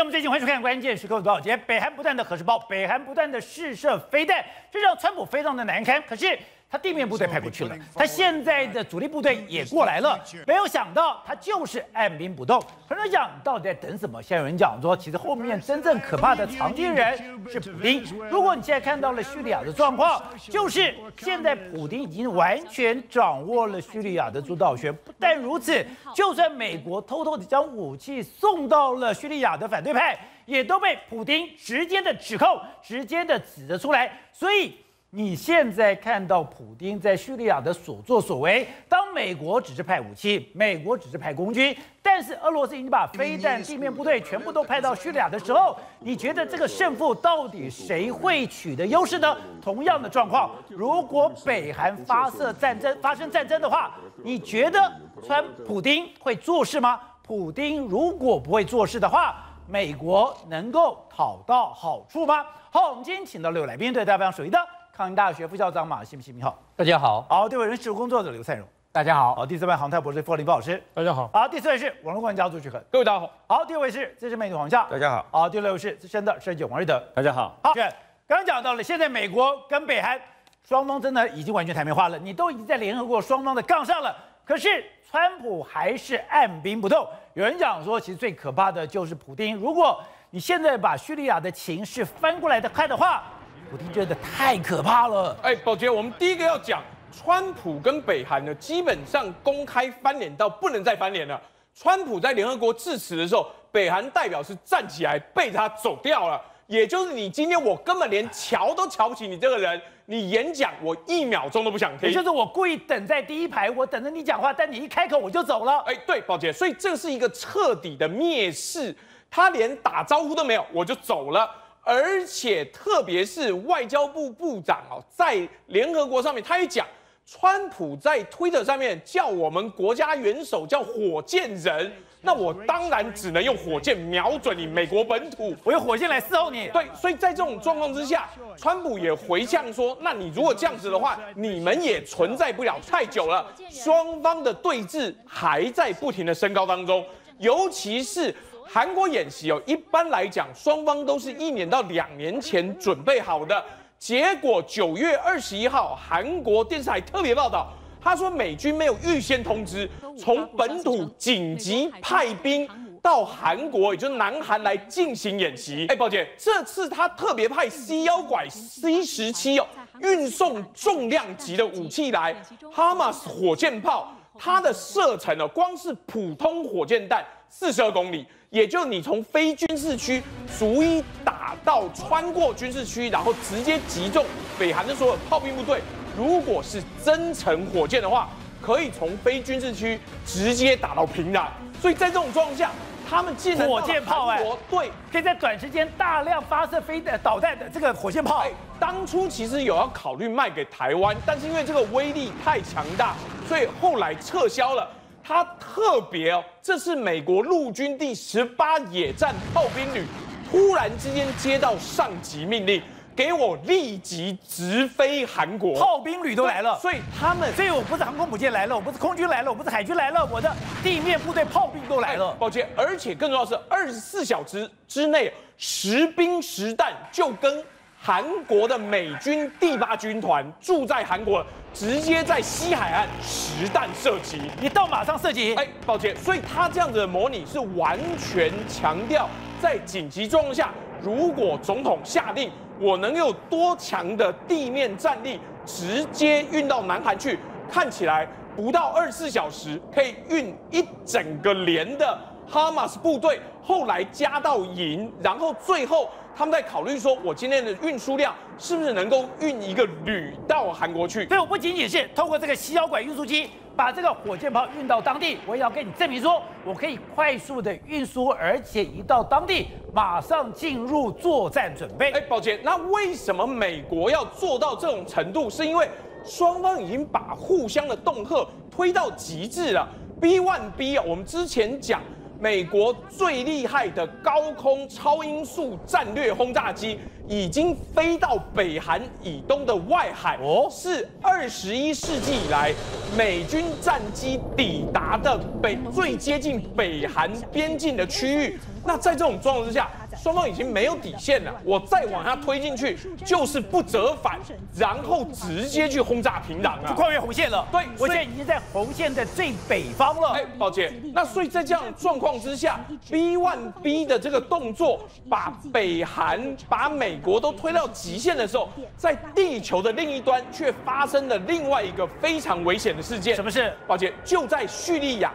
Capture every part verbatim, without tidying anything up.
我们最近回首看关键时刻多少节，北韩不断的核试爆，北韩不断的试射飞弹，这让川普非常的难堪。可是他地面部队派过去了，他现在的主力部队也过来了，没有想到他就是按兵不动。很多人讲到底在等什么？现在有人讲说，其实后面真正可怕的藏敌人是普丁。如果你现在看到了叙利亚的状况，就是现在普丁已经完全掌握了叙利亚的主导权。不但如此，就算美国偷偷的将武器送到了叙利亚的反对派，也都被普丁直接的指控，直接的指着出来。所以你现在看到普丁在叙利亚的所作所为，当美国只是派武器，美国只是派空军，但是俄罗斯已经把飞弹、地面部队全部都派到叙利亚的时候，你觉得这个胜负到底谁会取得优势呢？同样的状况，如果北韩发射战争、发生战争的话，你觉得川普丁会做事吗？普丁如果不会做事的话，美国能够讨到好处吗？好，我们今天请到六位来宾，对大家非常熟悉的康宁大学副校长马新平，你好，大家好。好，对位人事务工作者刘灿荣，大家好。好，第三位航太博士傅林豹老师，大家好。好，第四位是网络管家朱曲恒，各位大家好。好，第五位是资深媒体黄夏，大家好。好，第六位是资深的设计王瑞德，大家好。好，刚刚讲到了，现在美国跟北韩双方真的已经完全台面化了，你都已经在联合国双方的杠上了，可是川普还是按兵不动。有人讲说，其实最可怕的就是普丁。如果你现在把叙利亚的情势翻过来的看的话，普丁觉得太可怕了。哎，宝杰，我们第一个要讲，川普跟北韩呢，基本上公开翻脸到不能再翻脸了。川普在联合国致辞的时候，北韩代表是站起来被他走掉了，也就是你今天我根本连瞧都瞧不起你这个人。你演讲我一秒钟都不想听，也就是我故意等在第一排，我等着你讲话，但你一开口我就走了。哎，对，宝杰，所以这是一个彻底的蔑视，他连打招呼都没有，我就走了。而且特别是外交部部长哦，在联合国上面，他也讲，川普在推特上面叫我们国家元首叫火箭人，那我当然只能用火箭瞄准你美国本土，我用火箭来伺候你。对，所以在这种状况之下，川普也回呛说，那你如果这样子的话，你们也存在不了太久了。双方的对峙还在不停的升高当中，尤其是韩国演习哦，一般来讲，双方都是一年到两年前准备好的。结果九月二十一号，韩国电视台特别报道，他说美军没有预先通知，从本土紧急派兵到韩国，也就是南韩来进行演习。哎，宝姐，这次他特别派 C 幺拐 C 十七哦，运送重量级的武器来，哈马斯火箭炮，它的射程哦，光是普通火箭弹四十二公里。也就你从非军事区逐一打到穿过军事区，然后直接击中北韩的所有炮兵部队。如果是真程火箭的话，可以从非军事区直接打到平壤。所以在这种状况下，他们竟然火箭炮哎，对，可以在短时间大量发射飞弹导弹的这个火箭炮。哎，当初其实有要考虑卖给台湾，但是因为这个威力太强大，所以后来撤销了。他特别哦，这是美国陆军第十八野战炮兵旅突然之间接到上级命令，给我立即直飞韩国。炮兵旅都来了，所以他们，所以我不是航空母舰来了，我不是空军来了，我不是海军来了，我的地面部队炮兵都来了。抱歉，而且更重要的是，二十四小时之内实兵实弹，就跟韩国的美军第八军团住在韩国，直接在西海岸实弹射击，一到马上射击。哎，抱歉，所以他这样子的模拟是完全强调，在紧急状况下，如果总统下令，我能有多强的地面战力，直接运到南韩去。看起来不到二十四小时，可以运一整个连的哈马斯部队，后来加到营，然后最后他们在考虑说，我今天的运输量是不是能够运一个旅到韩国去？所以我不仅仅是透过这个西腰管运输机把这个火箭炮运到当地，我也要跟你证明说，我可以快速的运输，而且一到当地马上进入作战准备。哎，宝杰，那为什么美国要做到这种程度？是因为双方已经把互相的恫吓推到极致了。B 一 B 啊，我们之前讲。美国最厉害的高空超音速战略轰炸机已经飞到北韩以东的外海，哦，是二十一世纪以来美军战机抵达的北最接近北韩边境的区域。那在这种状况之下，双方已经没有底线了。我再往下推进去，就是不折返，然后直接去轰炸平壤啊，就跨越红线了。对，我现在已经在红线的最北方了。哎，抱歉。那所以在这样的状况之下 ，B 一 B 的这个动作，把北韩、把美国都推到极限的时候，在地球的另一端却发生了另外一个非常危险的事件。什么事？抱歉，就在叙利亚。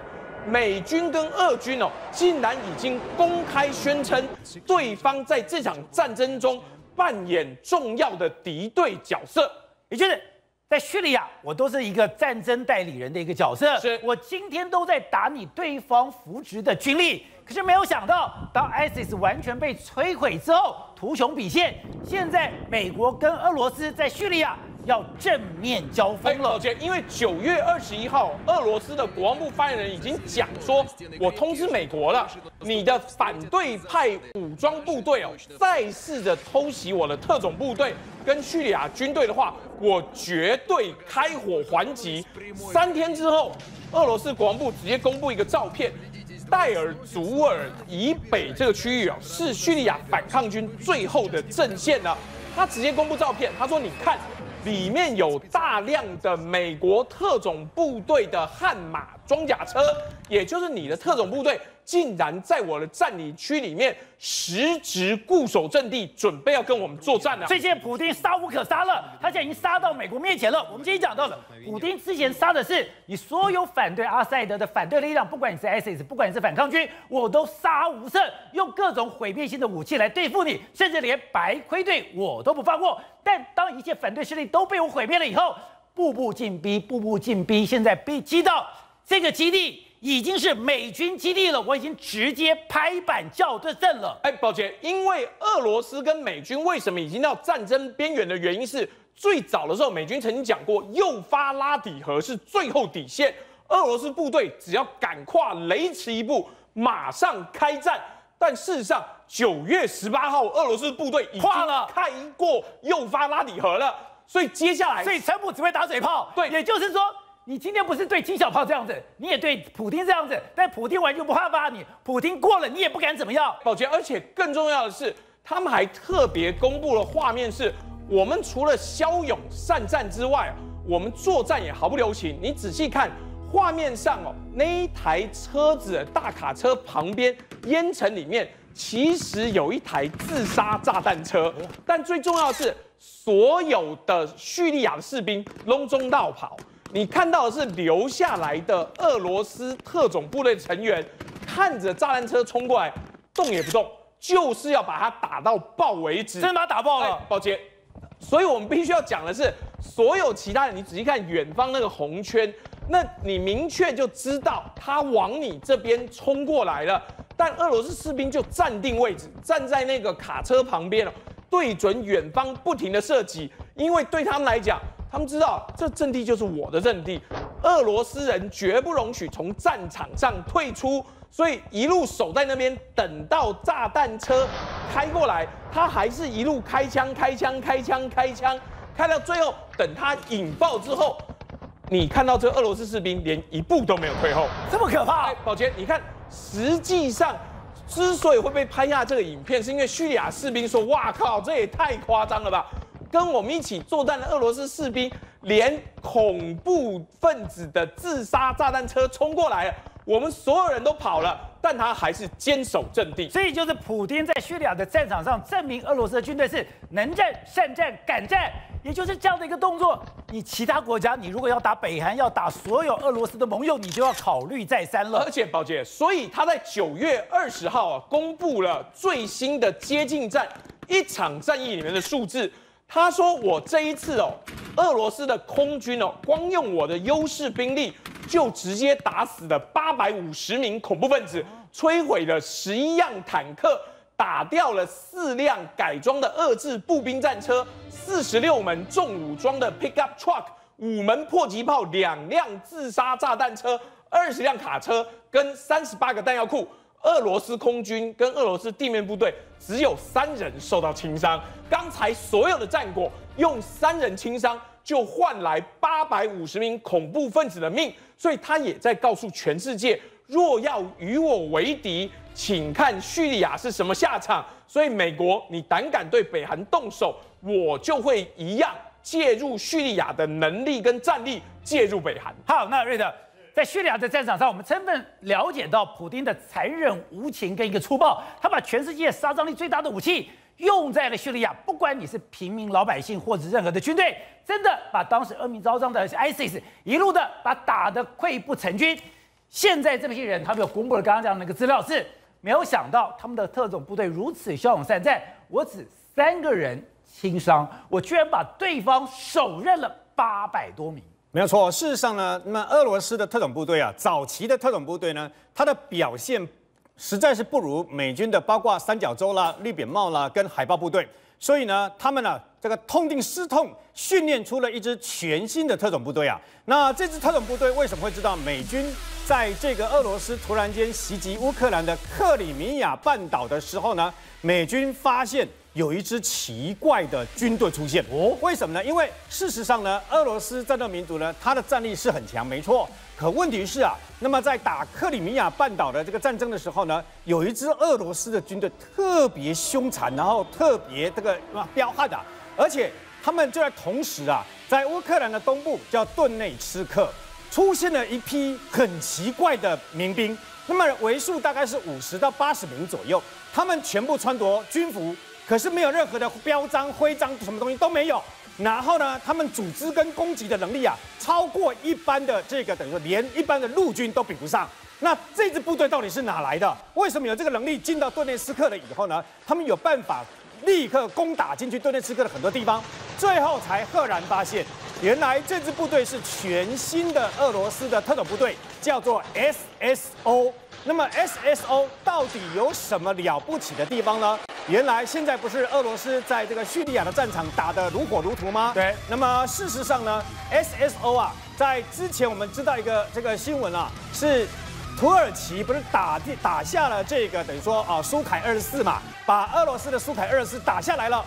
美军跟俄军哦，竟然已经公开宣称，对方在这场战争中扮演重要的敌对角色，也就是在叙利亚，我都是一个战争代理人的一个角色，是我今天都在打你对方扶植的军力。可是没有想到，当 ISIS 完全被摧毁之后，图穷匕现，现在美国跟俄罗斯在叙利亚。 要正面交锋了，因为九月二十一号，俄罗斯的国防部发言人已经讲说，我通知美国了，你的反对派武装部队哦，再试着偷袭我的特种部队跟叙利亚军队的话，我绝对开火还击。三天之后，俄罗斯国防部直接公布一个照片。 代尔祖尔以北这个区域啊，是叙利亚反抗军最后的阵线了。他直接公布照片，他说：“你看，里面有大量的美国特种部队的悍马装甲车，也就是你的特种部队竟然在我的占领区里面实质固守阵地，准备要跟我们作战了。”所以现在普丁杀无可杀了，他现在已经杀到美国面前了。我们今天讲到了，普丁之前杀的是你所有反对阿塞德的反对力量，不管你是 ISIS， 不管你是。 反抗军，我都杀无赦，用各种毁灭性的武器来对付你，甚至连白盔队我都不放过。但当一切反对势力都被我毁灭了以后，步步进逼，步步进逼，现在被击到这个基地已经是美军基地了，我已经直接拍板校对阵了。哎，抱歉，因为俄罗斯跟美军为什么已经到战争边缘的原因是，最早的时候美军曾经讲过，幼发拉底河是最后底线。 俄罗斯部队只要敢跨雷池一步，马上开战。但事实上，九月十八号，俄罗斯部队已经开过幼发拉底河了。所以接下来，所以川普只会打嘴炮。对，也就是说，你今天不是对金小胖这样子，你也对普丁这样子，但普丁完全不怕吧你，普丁过了，你也不敢怎么样。抱歉，而且更重要的是，他们还特别公布了画面是，我们除了骁勇善战之外，我们作战也毫不留情。你仔细看。 画面上哦，那一台车子大卡车旁边烟尘里面，其实有一台自杀炸弹车。但最重要的是，所有的叙利亚的士兵拢中道跑。你看到的是留下来的俄罗斯特种部队成员，看着炸弹车冲过来，动也不动，就是要把它打到爆为止。真的把它打爆了，抱歉。所以我们必须要讲的是，所有其他人，你仔细看远方那个红圈。 那你明确就知道他往你这边冲过来了，但俄罗斯士兵就站定位置，站在那个卡车旁边了，对准远方不停的射击，因为对他们来讲，他们知道这阵地就是我的阵地，俄罗斯人绝不容许从战场上退出，所以一路守在那边，等到炸弹车开过来，他还是一路开枪、开枪、开枪、开枪，开到最后，等他引爆之后。 你看到这俄罗斯士兵连一步都没有退后，这么可怕！宝杰，你看，实际上之所以会被拍下这个影片，是因为叙利亚士兵说：“哇靠，这也太夸张了吧！”跟我们一起作战的俄罗斯士兵，连恐怖分子的自杀炸弹车冲过来了，我们所有人都跑了，但他还是坚守阵地。所以就是普丁在叙利亚的战场上证明俄罗斯的军队是能战、善战、敢战。 也就是这样的一个动作，你其他国家，你如果要打北韩，要打所有俄罗斯的盟友，你就要考虑再三了。而且，宝姐，所以他在九月二十号啊，公布了最新的接近战一场战役里面的数字。他说：“我这一次哦，俄罗斯的空军哦，光用我的优势兵力，就直接打死了八百五十名恐怖分子，摧毁了十一辆坦克。” 打掉了四辆改装的俄制步兵战车，四十六门重武装的 pickup truck， 五门迫击炮，两辆自杀炸弹车，二十辆卡车跟三十八个弹药库。俄罗斯空军跟俄罗斯地面部队只有三人受到轻伤。刚才所有的战果用三人轻伤就换来八百五十名恐怖分子的命，所以他也在告诉全世界：若要与我为敌，请看叙利亚是什么下场。所以美国，你胆敢对北韩动手，我就会一样介入叙利亚的能力跟战力介入北韩。好，那瑞德。 在叙利亚的战场上，我们充分了解到普丁的残忍无情跟一个粗暴，他把全世界杀伤力最大的武器用在了叙利亚。不管你是平民老百姓，或者任何的军队，真的把当时恶名昭彰的 ISIS 一路的把打得溃不成军。现在这批人，他们有公布了刚刚讲的那个资料是，是没有想到他们的特种部队如此骁勇善战。我只三个人轻伤，我居然把对方手刃了八百多名。 没有错，事实上呢，那么俄罗斯的特种部队啊，早期的特种部队呢，它的表现实在是不如美军的，包括三角洲啦、绿扁帽啦跟海豹部队，所以呢，他们呢、啊、这个痛定思痛，训练出了一支全新的特种部队啊。那这支特种部队为什么会知道美军在这个俄罗斯突然间袭击乌克兰的克里米亚半岛的时候呢？美军发现。 有一支奇怪的军队出现哦，为什么呢？因为事实上呢，俄罗斯战斗民族呢，它的战力是很强，没错。可问题是啊，那么在打克里米亚半岛的这个战争的时候呢，有一支俄罗斯的军队特别凶残，然后特别这个彪悍啊，而且他们就在同时啊，在乌克兰的东部叫顿内茨克，出现了一批很奇怪的民兵，那么为数大概是五十到八十名左右，他们全部穿着军服。 可是没有任何的标章、徽章，什么东西都没有。然后呢，他们组织跟攻击的能力啊，超过一般的这个，等于说连一般的陆军都比不上。那这支部队到底是哪来的？为什么有这个能力进到顿涅茨克了以后呢？他们有办法立刻攻打进去顿涅茨克的很多地方，最后才赫然发现，原来这支部队是全新的俄罗斯的特种部队，叫做 S S O。 那么 S S O 到底有什么了不起的地方呢？原来现在不是俄罗斯在这个叙利亚的战场打得如火如荼吗？对。那么事实上呢 ，S S O 啊，在之前我们知道一个这个新闻啊，是土耳其不是打打下了这个等于说啊苏凯二十四嘛，把俄罗斯的苏凯二十四打下来了。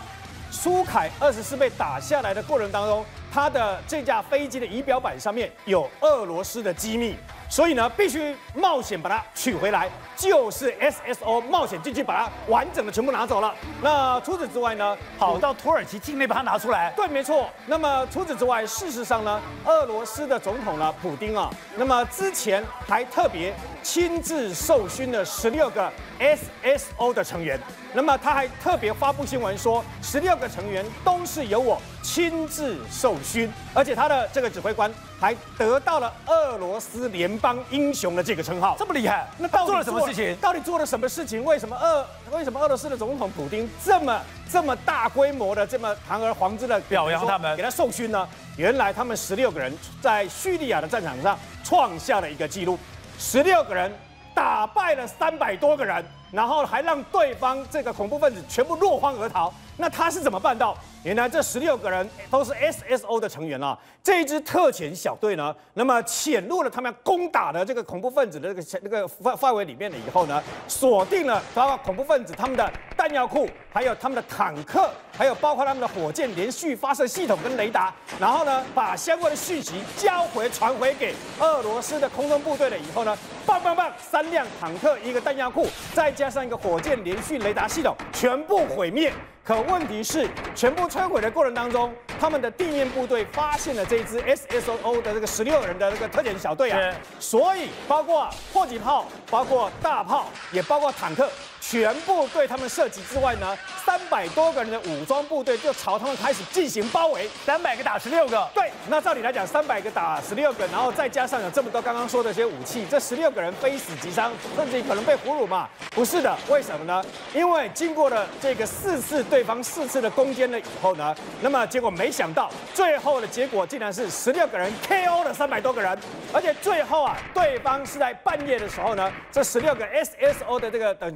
苏凯二十四被打下来的过程当中，它的这架飞机的仪表板上面有俄罗斯的机密。 所以呢，必须冒险把它取回来，就是 S S O 冒险进去把它完整的全部拿走了。那除此之外呢，跑到土耳其境内把它拿出来。对，没错。那么除此之外，事实上呢，俄罗斯的总统呢，普丁啊，那么之前还特别亲自授勋了十六个 S S O 的成员。那么他还特别发布新闻说，十六个成员都是由我亲自授勋，而且他的这个指挥官还得到了俄罗斯联。 帮英雄的这个称号这么厉害，那到底做了什么事情？到底做了什么事情？为什么俄为什么俄罗斯的总统普丁这么这么大规模的这么堂而皇之的表扬他们，给他授勋呢？原来他们十六个人在叙利亚的战场上创下了一个纪录，十六个人打败了三百多个人，然后还让对方这个恐怖分子全部落荒而逃。那他是怎么办到？ 原来这十六个人都是 S S O 的成员啊，这一支特遣小队呢，那么潜入了他们攻打的这个恐怖分子的这个这个范范围里面了以后呢，锁定了包括恐怖分子他们的弹药库，还有他们的坦克，还有包括他们的火箭连续发射系统跟雷达，然后呢，把相关的讯息交回传回给俄罗斯的空中部队了以后呢，棒棒棒，三辆坦克，一个弹药库，再加上一个火箭连续雷达系统，全部毁灭。 可问题是，全部摧毁的过程当中，他们的地面部队发现了这支 S S O 的这个十六人的这个特遣小队啊，所以包括迫击炮、包括大炮，也包括坦克，全部对他们射击之外呢，三百多个人的武装部队就朝他们开始进行包围，三百个打十六个。对，那照理来讲，三百个打十六个，然后再加上有这么多刚刚说的一些武器，这十六个人非死即伤，甚至可能被俘虏嘛？不是的，为什么呢？因为经过了这个四次对。 对方四次的攻坚了以后呢，那么结果没想到，最后的结果竟然是十六个人 K O 了三百多个人，而且最后啊，对方是在半夜的时候呢，这十六个 S S O 的这个等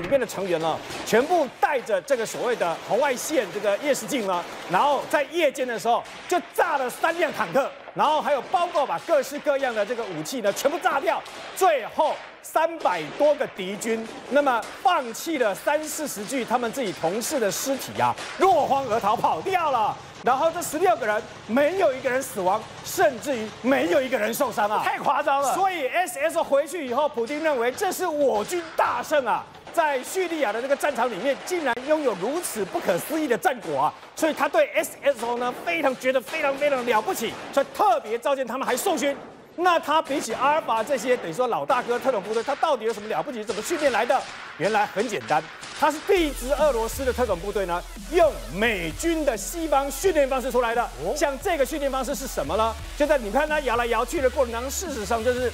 里面的成员呢，全部带着这个所谓的红外线这个夜视镜呢，然后在夜间的时候就炸了三辆坦克，然后还有包括把各式各样的这个武器呢全部炸掉，最后三百多个敌军，那么放弃了三四十具他们自己同事的尸体啊，落荒而逃跑掉了。 然后这十六个人没有一个人死亡，甚至于没有一个人受伤啊！太夸张了。所以 S S O 回去以后，普丁认为这是我军大胜啊，在叙利亚的这个战场里面，竟然拥有如此不可思议的战果啊！所以他对 S S O 呢非常觉得非常非常了不起，所以特别召见他们还授勋。那他比起阿尔法这些等于说老大哥特种部队，他到底有什么了不起？怎么训练来的？原来很简单。 它是地质俄罗斯的特种部队呢，用美军的西方训练方式出来的。像这个训练方式是什么呢？就在你看它摇来摇去的过程当中，事实上就是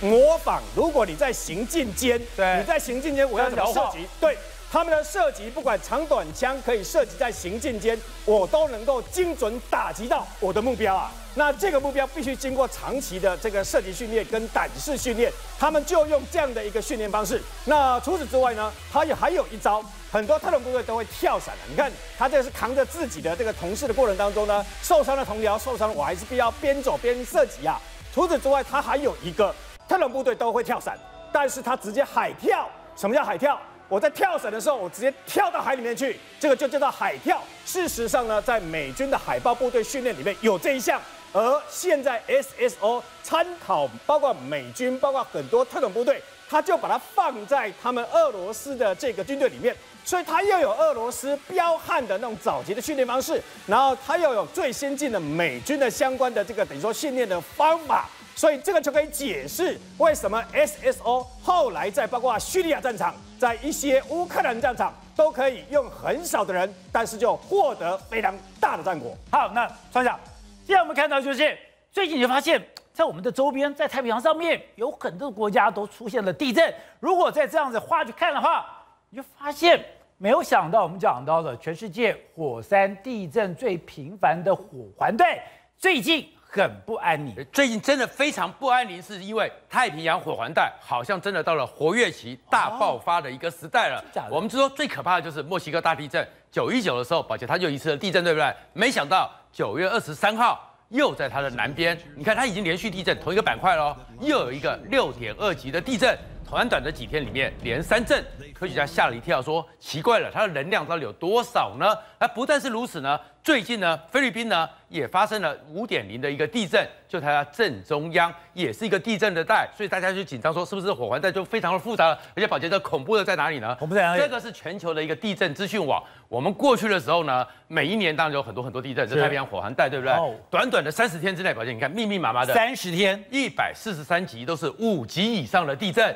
模仿。如果你在行进间，你在行进间，我要怎么射击？对，他们的射击不管长短枪，可以射击在行进间，我都能够精准打击到我的目标啊。 那这个目标必须经过长期的这个射击训练跟胆识训练，他们就用这样的一个训练方式。那除此之外呢，他也还有一招，很多特种部队都会跳伞的。你看，他这个是扛着自己的这个同事的过程当中呢，受伤的同僚受伤，我还是必要边走边射击啊。除此之外，他还有一个特种部队都会跳伞，但是他直接海跳。什么叫海跳？ 我在跳伞的时候，我直接跳到海里面去，这个就叫做海跳。事实上呢，在美军的海豹部队训练里面有这一项，而现在 S S O 参考包括美军、包括很多特种部队，他就把它放在他们俄罗斯的这个军队里面，所以他又有俄罗斯彪悍的那种早期的训练方式，然后他又有最先进的美军的相关的这个等于说训练的方法。 所以这个就可以解释为什么 S S O 后来在包括叙利亚战场，在一些乌克兰战场都可以用很少的人，但是就获得非常大的战果。好，那船长，现在我们看到就是最近你发现，在我们的周边，在太平洋上面有很多国家都出现了地震。如果再这样子画去看的话，你就发现没有想到我们讲到了全世界火山地震最频繁的火环带，最近。 很不安宁，最近真的非常不安宁，是因为太平洋火环带好像真的到了活跃期、大爆发的一个时代了。哦、我们就说最可怕的就是墨西哥大地震，九一九的时候，宝杰它就一次的地震，对不对？没想到九月二十三号又在它的南边，你看它已经连续地震同一个板块喽，又有一个六点二级的地震。 短短的几天里面连三震，科学家吓了一跳，说奇怪了，它的能量到底有多少呢？那不但是如此呢，最近呢，菲律宾呢也发生了 五点零 的一个地震，就它正中央也是一个地震的带，所以大家就紧张说是不是火环带就非常的复杂了？而且宝杰这恐怖的在哪里呢？恐怖在哪里？这个是全球的一个地震资讯网。我们过去的时候呢，每一年当然有很多很多地震，这太平洋火环带对不对？哦、短短的三十天之内，宝杰你看密密麻麻的三十天，一百四十三级都是五级以上的地震。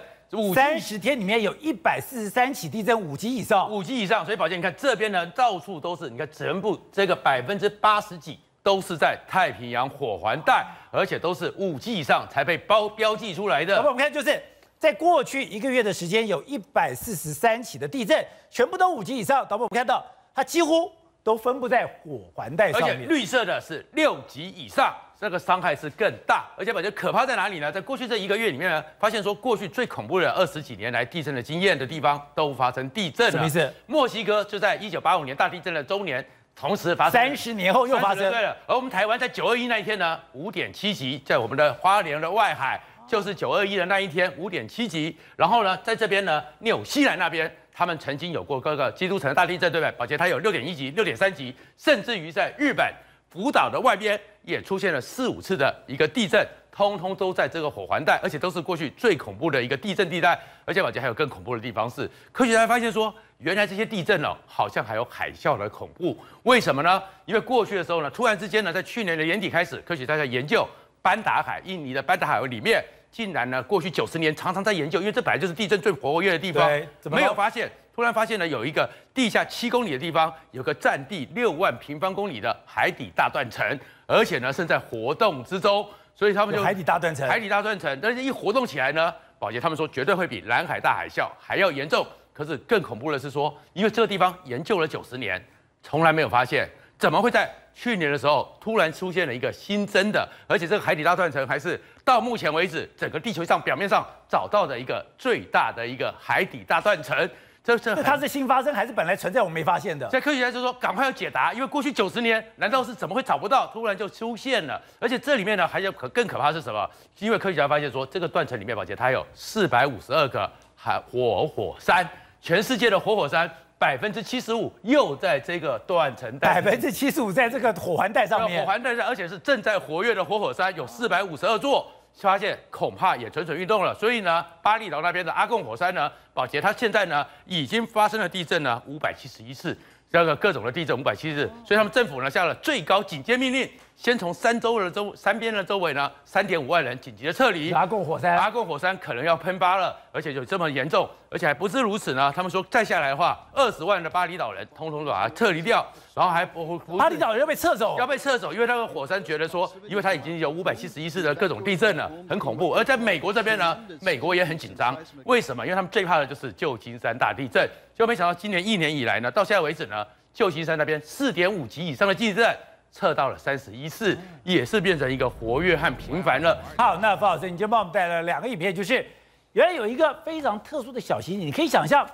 三十天里面有一百四十三起地震，五级以上，五级以上。所以，宝杰，你看这边呢，到处都是。你看，全部这个百分之八十几都是在太平洋火环带，而且都是五级以上才被包标记出来的。好吧，我们看，就是在过去一个月的时间，有一百四十三起的地震，全部都五级以上。导播，我们看到它几乎都分布在火环带上面，而且绿色的是六级以上。 这个伤害是更大，而且感觉可怕在哪里呢？在过去这一个月里面呢，发现说过去最恐怖的二十几年来地震的经验的地方都发生地震了。什么意思？墨西哥就在一九八五年大地震的周年，同时发生三十年后又发生。对了，而我们台湾在九二一那一天呢， 五点七 级，在我们的花莲的外海，就是九二一的那一天 五点七 级。然后呢，在这边呢，纽西兰那边。 他们曾经有过各个基督城的大地震，对不对？宝杰，它有 六点一 级、六点三 级，甚至于在日本福岛的外边也出现了四五次的一个地震，通通都在这个火环带，而且都是过去最恐怖的一个地震地带。而且宝杰还有更恐怖的地方是，科学家发现说，原来这些地震哦，好像还有海啸的恐怖。为什么呢？因为过去的时候呢，突然之间呢，在去年的年底开始，科学家在研究班达海，印尼的班达海里面。 竟然呢，过去九十年常常在研究，因为这本来就是地震最活跃的地方，没有发现，突然发现呢，有一个地下七公里的地方，有个占地六万平方公里的海底大断层，而且呢，正在活动之中，所以他们就海底大断层，海底大断层，但是一活动起来呢，宝杰他们说绝对会比南海大海啸还要严重。可是更恐怖的是说，因为这个地方研究了九十年，从来没有发现，怎么会在？ 去年的时候，突然出现了一个新增的，而且这个海底大断层还是到目前为止整个地球上表面上找到的一个最大的一个海底大断层。这这它是新发生还是本来存在我们没发现的？所以科学家就说赶快要解答，因为过去九十年难道是怎么会找不到，突然就出现了？而且这里面呢，还有可更可怕是什么？因为科学家发现说这个断层里面，宝杰它有四百五十二个海活火山，全世界的活火山。 百分之七十五又在这个断层带，百分之七十五在这个火环带上面，火环带上，而且是正在活跃的活火山有四百五十二座，发现恐怕也蠢蠢欲动了。所以呢，巴厘岛那边的阿贡火山呢，宝杰它现在呢已经发生了地震呢五百七十一次，这个各种的地震五百七十次，所以他们政府呢下了最高警戒命令，先从三周的周三边的周围呢三点五万人紧急的撤离。阿贡火山，阿贡火山可能要喷发了，而且有这么严重。 而且还不是如此呢，他们说再下来的话，二十万的巴厘岛人通通把它撤离掉，然后还不巴厘岛人要被撤走，要被撤走，因为那个火山觉得说，因为它已经有五百七十一次的各种地震了，很恐怖。而在美国这边呢，美国也很紧张，为什么？因为他们最怕的就是旧金山大地震，就没想到今年一年以来呢，到现在为止呢，旧金山那边四点五级以上的地震。 测到了三十一次，也是变成一个活跃和频繁了。好，那傅老师，你就帮我们带来两个影片，就是原来有一个非常特殊的小行星，你可以想象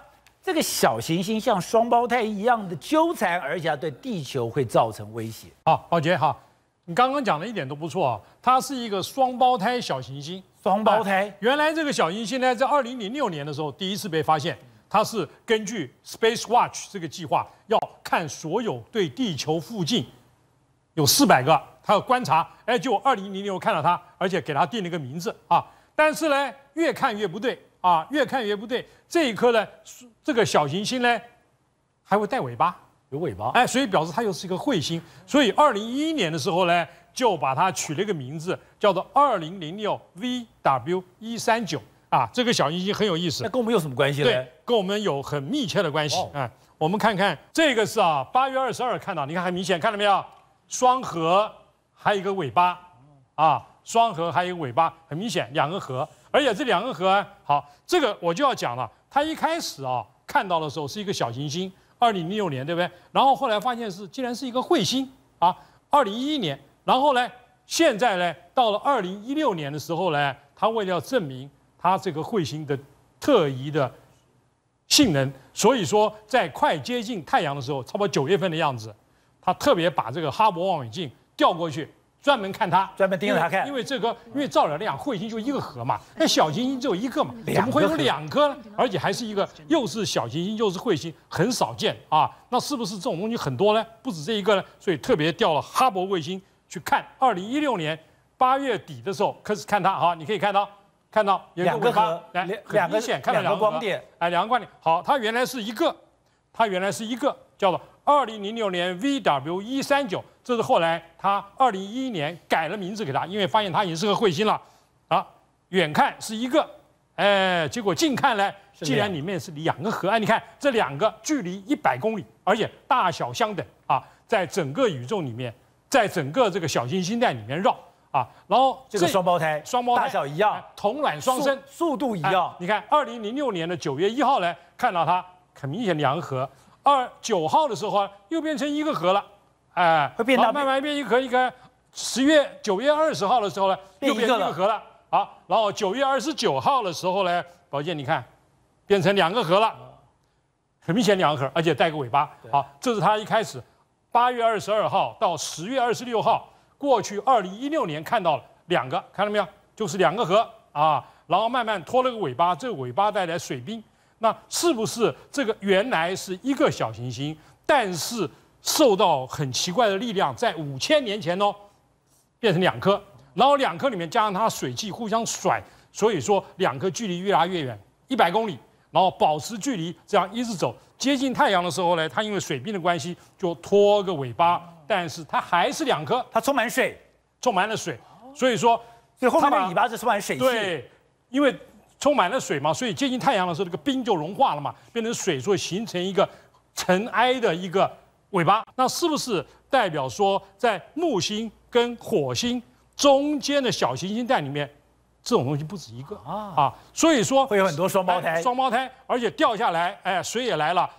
这个小行星像双胞胎一样的纠缠，而且它对地球会造成威胁。好，宝杰，好，你刚刚讲的一点都不错啊，它是一个双胞胎小行星。双胞胎、啊，原来这个小行星呢，在二零零六年的时候第一次被发现，它是根据 Space Watch 这个计划要看所有对地球附近。 有四百个，他要观察，哎，就二零零六看到他，而且给他定了个名字啊。但是呢，越看越不对啊，越看越不对。这一颗呢，这个小行星呢，还会带尾巴，有尾巴，哎，所以表示它又是一个彗星。所以二零一一年的时候呢，就把它取了一个名字，叫做二零零六 V W 一三九啊。这个小行星很有意思，那跟我们有什么关系呢？对，跟我们有很密切的关系啊、哦哎。我们看看这个是啊，八月二十二看到，你看很明显，看到没有？ 双核还有一个尾巴，啊，双核还有一个尾巴，很明显两个核，而且这两个核好，这个我就要讲了。它一开始啊看到的时候是一个小行星，二零零六年对不对？然后后来发现是竟然是一个彗星啊，二零一一年。然后呢，现在呢到了二零一六年的时候呢，它为了要证明它这个彗星的特异的性能，所以说在快接近太阳的时候，差不多九月份的样子。 他特别把这个哈勃望远镜调过去，专门看它，专门盯着它看。因为这个，因为照理来讲，彗星就一个核嘛，那小行星只有一个嘛，怎么会有两颗呢？而且还是一个，又是小行星又是彗星，很少见啊。那是不是这种东西很多呢？不止这一个呢，所以特别调了哈勃卫星去看。二零一六年八月底的时候开始看它啊，你可以看到，看到有两个核，来，很明显看到两个光点，哎，两个光点。好，它原来是一个，它原来是一个叫做。 二零零六年 V W 一三九， 这是后来他二零一一年改了名字给他，因为发现他已经是个彗星了。啊，远看是一个，哎，结果近看呢，既然里面是两个核，哎，你看这两个距离一百公里，而且大小相等啊，在整个宇宙里面，在整个这个小行星带里面绕啊，然后这个双胞胎，双胞胎大小一样，同卵双生，速度一样。哎、你看二零零六年的九月一号呢，看到它很明显两个核。 二九号的时候、啊、又变成一个核了，哎、呃，会变大，慢慢变一核一个。十月九月二十号的时候呢，又变一个核了，啊，然后九月二十九号的时候呢，宝剑你看，变成两个核了，很明显两个核，而且带个尾巴。好，这是他一开始，八月二十二号到十月二十六号，过去二零一六年看到了两个，看到没有？就是两个核啊，然后慢慢拖了个尾巴，这个尾巴带来水冰。 那是不是这个原来是一个小行星，但是受到很奇怪的力量，在五千年前哦，变成两颗，然后两颗里面加上它水汽互相甩，所以说两颗距离越拉越远，一百公里，然后保持距离，这样一直走，接近太阳的时候呢，它因为水冰的关系就拖个尾巴，但是它还是两颗，它充满水，充满了水，所以说，所以后面的尾巴是充满水汽，对，因为。 充满了水嘛，所以接近太阳的时候，这个冰就融化了嘛，变成水，所以形成一个尘埃的一个尾巴。那是不是代表说，在木星跟火星中间的小行星带里面，这种东西不止一个啊？啊，所以说会有很多双胞胎、哎，双胞胎，而且掉下来，哎，水也来了，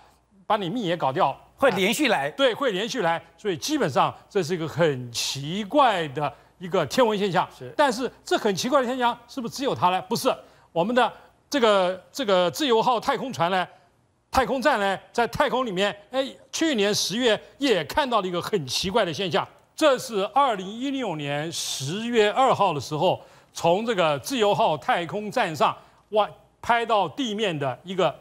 把你命也搞掉，会连续来、哎，对，会连续来，所以基本上这是一个很奇怪的一个天文现象。是，但是这很奇怪的现象是不是只有它呢？不是。 我们的这个这个自由号太空船呢，太空站呢，在太空里面，哎，去年十月也看到了一个很奇怪的现象。这是二零一六年十月二号的时候，从这个自由号太空站上哇拍到地面的一个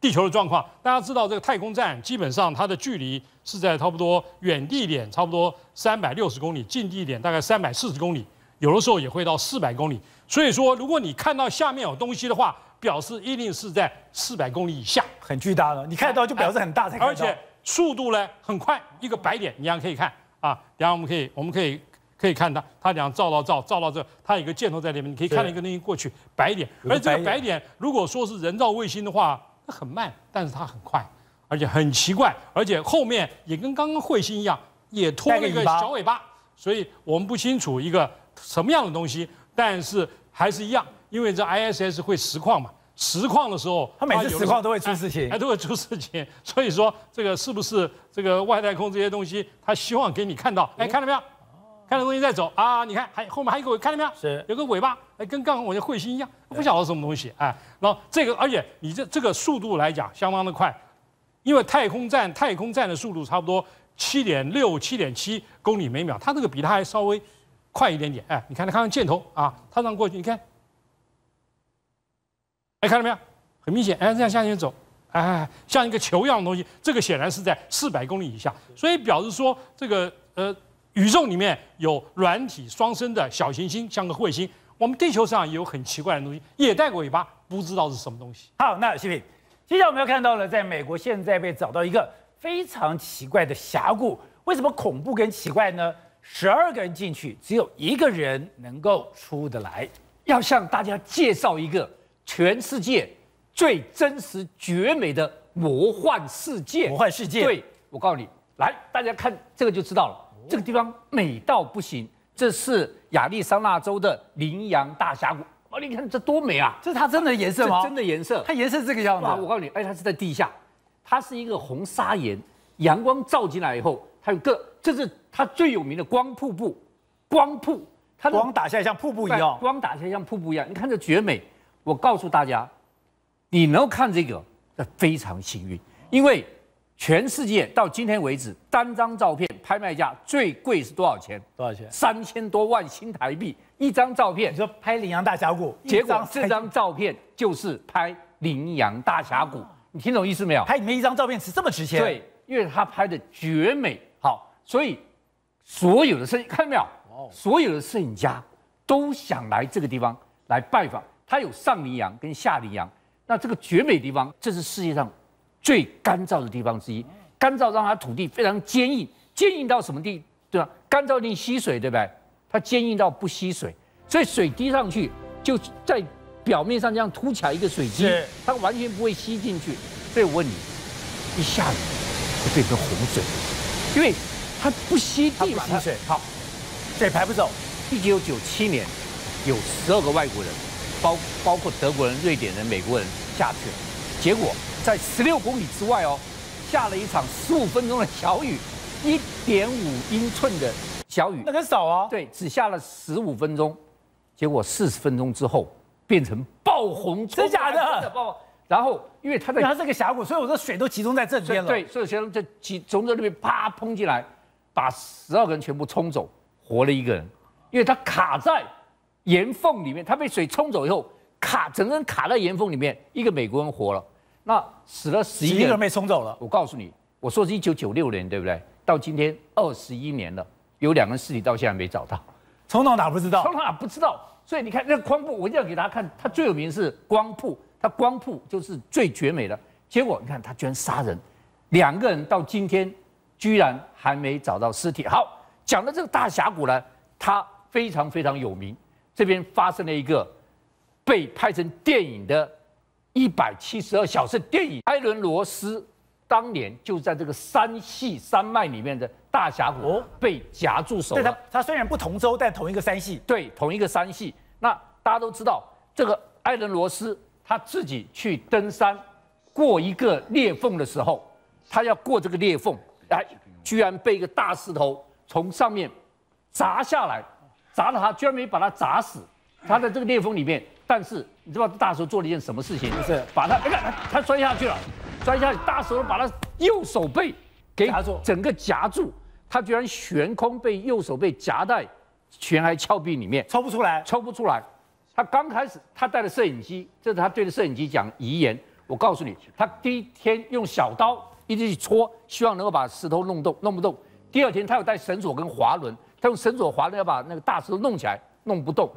地球的状况。大家知道，这个太空站基本上它的距离是在差不多远地点差不多三百六十公里，近地点大概三百四十公里，有的时候也会到四百公里。所以说，如果你看到下面有东西的话，表示一定是在四百公里以下，很巨大了。你看得到就表示很大才看得到，而且速度呢很快，一个白点，你这样可以看。 啊，然后我们可以，我们可以，可以看到，它这样照到照，照到这，它有一个箭头在里面，你可以看到一个东西过去，白点。而这个白点，如果说是人造卫星的话，它很慢，但是它很快，而且很奇怪，而且后面也跟刚刚彗星一样，也拖了一个小尾巴，所以我们不清楚一个什么样的东西，但是还是一样，因为这 I S S 会实况嘛。 实况的时候，他每次实况都会出事情，哎，都会出事情。所以说，这个是不是这个外太空这些东西，他希望给你看到？哎，看到没有？看到东西在走啊！你看，还后面还有个，看到没有？是有个尾巴，哎，跟刚刚我的彗星一样，不晓得什么东西。哎，然后这个，而且你这这个速度来讲，相当的快，因为太空站太空站的速度差不多七点六、七点七公里每秒，它这个比它还稍微快一点点。哎，你看它看看箭头啊，它让过去，你看。 哎，看到没有？很明显，哎，这样向前走，哎，像一个球一样的东西，这个显然是在四百公里以下，所以表示说，这个呃，宇宙里面有软体双生的小行星，像个彗星。我们地球上也有很奇怪的东西，也带过尾巴，不知道是什么东西。好，那西平，接下来我们要看到了，在美国现在被找到一个非常奇怪的峡谷。为什么恐怖跟奇怪呢？十二个人进去，只有一个人能够出得来。要向大家介绍一个。 全世界最真实绝美的魔幻世界，魔幻世界。对，我告诉你，来，大家看这个就知道了。哦、这个地方美到不行，这是亚利桑那州的羚羊大峡谷。哦，你看这多美啊！这是它真的颜色吗？这真的颜色，它颜色是这个样子。我告诉你，哎，它是在地下，它是一个红砂岩，阳光照进来以后，它有个，这是它最有名的光瀑布，光瀑，它光打下来像瀑布一样，光打下来像瀑布一样，你看这绝美。 我告诉大家，你能看这个，那非常幸运，因为全世界到今天为止，单张照片拍卖价最贵是多少钱？多少钱？三千多万新台币一张照片。你说拍羚羊大峡谷，结果这张照片就是拍羚羊大峡谷，你听懂意思没有？拍里面一张照片是这么值钱？对，因为他拍的绝美，好，所以所有的摄影看到没有？所有的摄影家都想来这个地方来拜访。 它有上羚羊跟下羚羊，那这个绝美地方，这是世界上最干燥的地方之一。干燥让它土地非常坚硬，坚硬到什么地？对吧？干燥地吸水，对不对？它坚硬到不吸水，所以水滴上去就在表面上这样凸起来一个水滴，它完全不会吸进去。所以我问你，一下雨就变成洪水，因为它不吸地嘛，它不吸水，好，水排不走。一九九七年，有十二个外国人。 包包括德国人、瑞典人、美国人下去了，结果在十六公里之外哦，下了一场十五分钟的小雨，一点五英寸的小雨，那很少啊。对，只下了十五分钟，结果四十分钟之后变成爆洪，真假的？爆。然后因为它在它这个峡谷，所以我说水都集中在这边了。对，所以水就集从这里面啪砰进来，把十二个人全部冲走，活了一个人，因为他卡在。 岩缝里面，他被水冲走以后，卡整个人卡在岩缝里面。一个美国人活了，那死了十一个人被冲走了。我告诉你，我说是一九九六年，对不对？到今天二十一年了，有两个人尸体到现在没找到，冲到哪不知道，冲到哪不知道。所以你看那个光瀑，我一定要给大家看，它最有名是光瀑，它光瀑就是最绝美的。结果你看，他居然杀人，两个人到今天居然还没找到尸体。好，讲到这个大峡谷呢，它非常非常有名。 这边发生了一个被拍成电影的一百七十二小时电影。艾伦·罗斯当年就在这个山系山脉里面的大峡谷被夹住手了。对，他他虽然不同州，但同一个山系。对，同一个山系。那大家都知道，这个艾伦·罗斯他自己去登山过一个裂缝的时候，他要过这个裂缝，哎，居然被一个大石头从上面砸下来。 砸了他，居然没把他砸死。他在这个裂缝里面，但是你知道大石头做了一件什么事情？就是把他，你看他摔下去了，摔下去，大手把他右手背给整个夹住，他居然悬空被右手被夹在悬崖峭壁里面，抽不出来，抽不出来。他刚开始他带了摄影机，这是他对着摄影机讲遗言。我告诉你，他第一天用小刀一直去戳，希望能够把石头弄动，弄不动。第二天他有带绳索跟滑轮，他用绳索滑轮要把那个大石头弄起来，弄不动。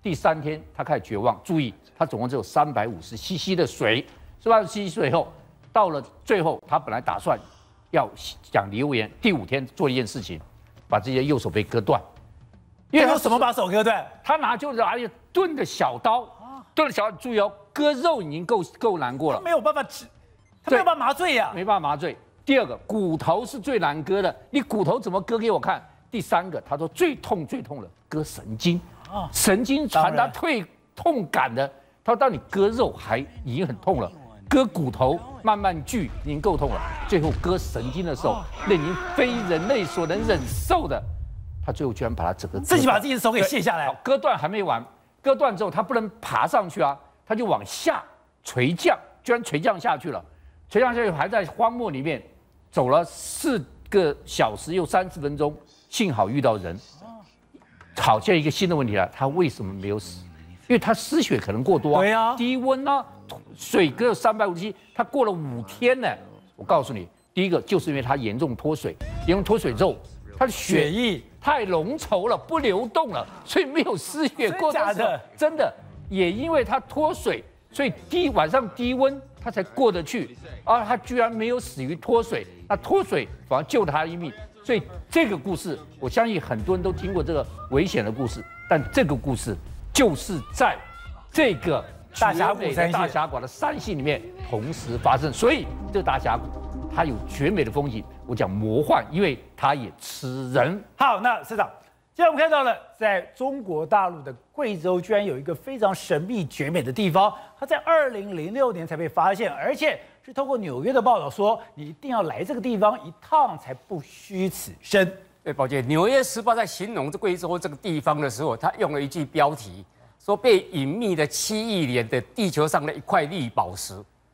第三天他开始绝望，注意，他总共只有三百五十 C C 的水，是吧？吸水后，到了最后，他本来打算要讲留言。第五天做一件事情，把自己的右手被割断，因为他什么把手割断？他拿就是拿一钝的小刀，钝的小刀，注意哦，割肉已经够够难过了，他没有办法治，他没有办法麻醉呀、啊，没办法麻醉。第二个，骨头是最难割的，你骨头怎么割给我看？第三个，他说最痛最痛的割神经，神经传达退痛感的，他说当你割肉还已经很痛了。割骨头慢慢锯已经够痛了，最后割神经的时候，那已经非人类所能忍受的，他最后居然把他整个自己把自己的手给卸下来。割断还没完，割断之后他不能爬上去啊，他就往下垂降，居然垂降下去了，垂降下去还在荒漠里面走了四个小时又三十分钟，幸好遇到人。好，现在一个新的问题了，他为什么没有死？因为他失血可能过多啊，对啊，低温啊。水哥三百五十七，他过了五天呢。我告诉你，第一个就是因为他严重脱水，严重脱水之后，他的血液太浓稠了，不流动了，所以没有失血过多。真的？真的。也因为他脱水，所以低晚上低温他才过得去，而他居然没有死于脱水。那脱水反而救了他一命。所以这个故事，我相信很多人都听过这个危险的故事，但这个故事就是在这个大峡谷山、大峡谷的山系里面同时发生，所以这个大峡谷它有绝美的风景，我讲魔幻，因为它也吃人。好，那市长，现在我们看到了，在中国大陆的贵州，居然有一个非常神秘绝美的地方，它在二零零六年才被发现，而且是透过纽约的报道说，你一定要来这个地方一趟才不虚此生。对，宝姐，《纽约时报》在形容这贵州这个地方的时候，他用了一句标题。说被隐秘的七亿年的地球上的一块绿宝石，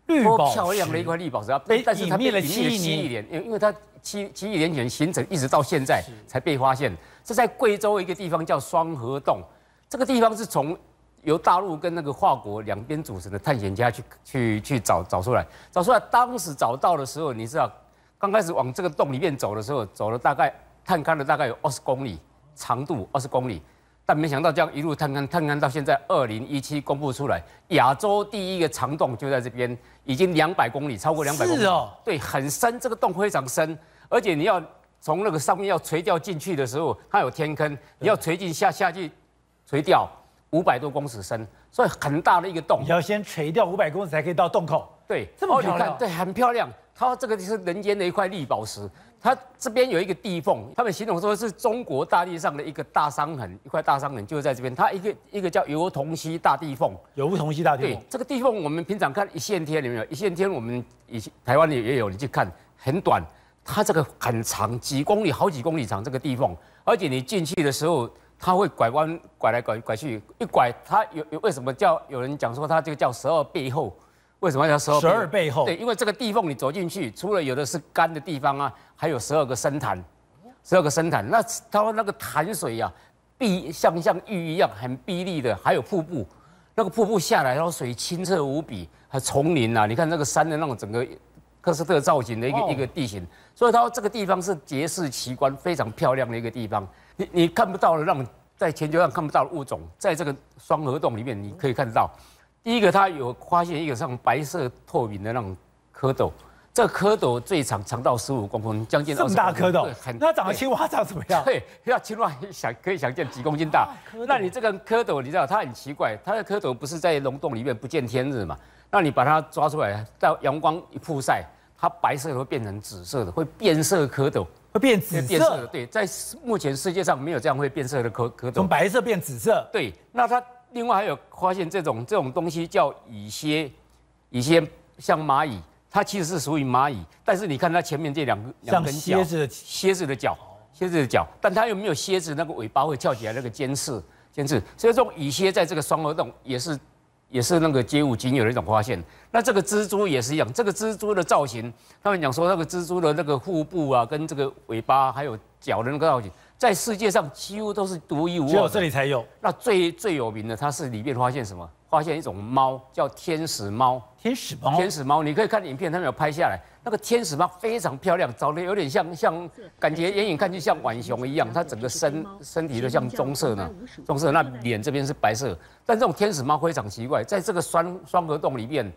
绿宝石，漂亮的一块绿宝石啊！但是它被隐秘了七亿年，因为它七七亿年前形成，一直到现在才被发现。这在贵州一个地方叫双河洞，这个地方是从由大陆跟那个法国两边组成的探险家去去去找找出来，找出来。当时找到的时候，你知道，刚开始往这个洞里面走的时候，走了大概探勘了大概有二十公里，长度二十公里。但没想到这样一路探勘，探勘到现在二零一七公布出来，亚洲第一个长洞就在这边，已经两百公里，超过两百公里。是哦，对，很深，这个洞非常深，而且你要从那个上面要垂掉进去的时候，它有天坑，你要垂进下下去，垂掉五百多公尺深，所以很大的一个洞。你要先垂掉五百公尺才可以到洞口。对，这么漂亮。哦，对，很漂亮。它这个是人间的一块绿宝石。它这边有一个地缝，他们形容说是中国大地上的一个大伤痕，一块大伤痕就在这边。它一个一个叫油桐溪大地缝，油桐溪大地缝。对，这个地缝我们平常看一线天有没有？一线天我们以前台湾也有，你去看很短，它这个很长，几公里、好几公里长这个地缝，而且你进去的时候，它会拐弯、拐来拐拐去，一拐它有有为什么叫有人讲说它这个叫十二背后？为什么叫十二？十二背后？对，因为这个地缝你走进去，除了有的是干的地方啊，还有十二个深潭，十二个深潭。那他说那个潭水啊，碧像像玉一样很碧丽的，还有瀑布，那个瀑布下来，然后水清澈无比，还丛林啊，你看那个山的那种整个喀斯特造型的一个、oh. 一个地形。所以他说这个地方是绝世奇观，非常漂亮的一个地方。你你看不到的那种，在全球上看不到的物种，在这个双河洞里面你可以看到。第一个，它有发现一个像白色透明的那种蝌蚪，这个蝌蚪最长长到十五公分，将近二十公分。这么大蝌蚪，那长得青蛙长怎么样？对，那青蛙想可以想见几公斤大。那你这个蝌蚪，你知道它很奇怪，它的蝌蚪不是在溶洞里面不见天日嘛？那你把它抓出来，到阳光一曝晒，它白色的会变成紫色的，会变色蝌蚪。会变紫色？对，在目前世界上没有这样会变色的蝌蝌蚪。从白色变紫色。对，那它。另外还有发现这种这种东西叫蚁蝎，蚁蝎像蚂蚁，它其实是属于蚂蚁，但是你看它前面这两个两根脚，蝎子的蝎子的脚，蝎子的脚，但它又没有蝎子那个尾巴会翘起来那个尖刺尖刺，所以这种蚁蝎在这个双河洞也是也是那个街舞仅有的一种发现。那这个蜘蛛也是一样，这个蜘蛛的造型，他们讲说那个蜘蛛的那个腹部啊，跟这个尾巴还有脚的那个造型，在世界上几乎都是独一无二，只有这里才有。那最最有名的，它是里面发现什么？发现一种猫叫天使猫，天使猫，天使猫，你可以看影片，他们有拍下来。那个天使猫非常漂亮，长得有点像像，感觉远远看去像浣熊一样，它整个身身体都像棕色呢，棕色，那脸这边是白色。但这种天使猫非常奇怪，在这个双双合洞里面，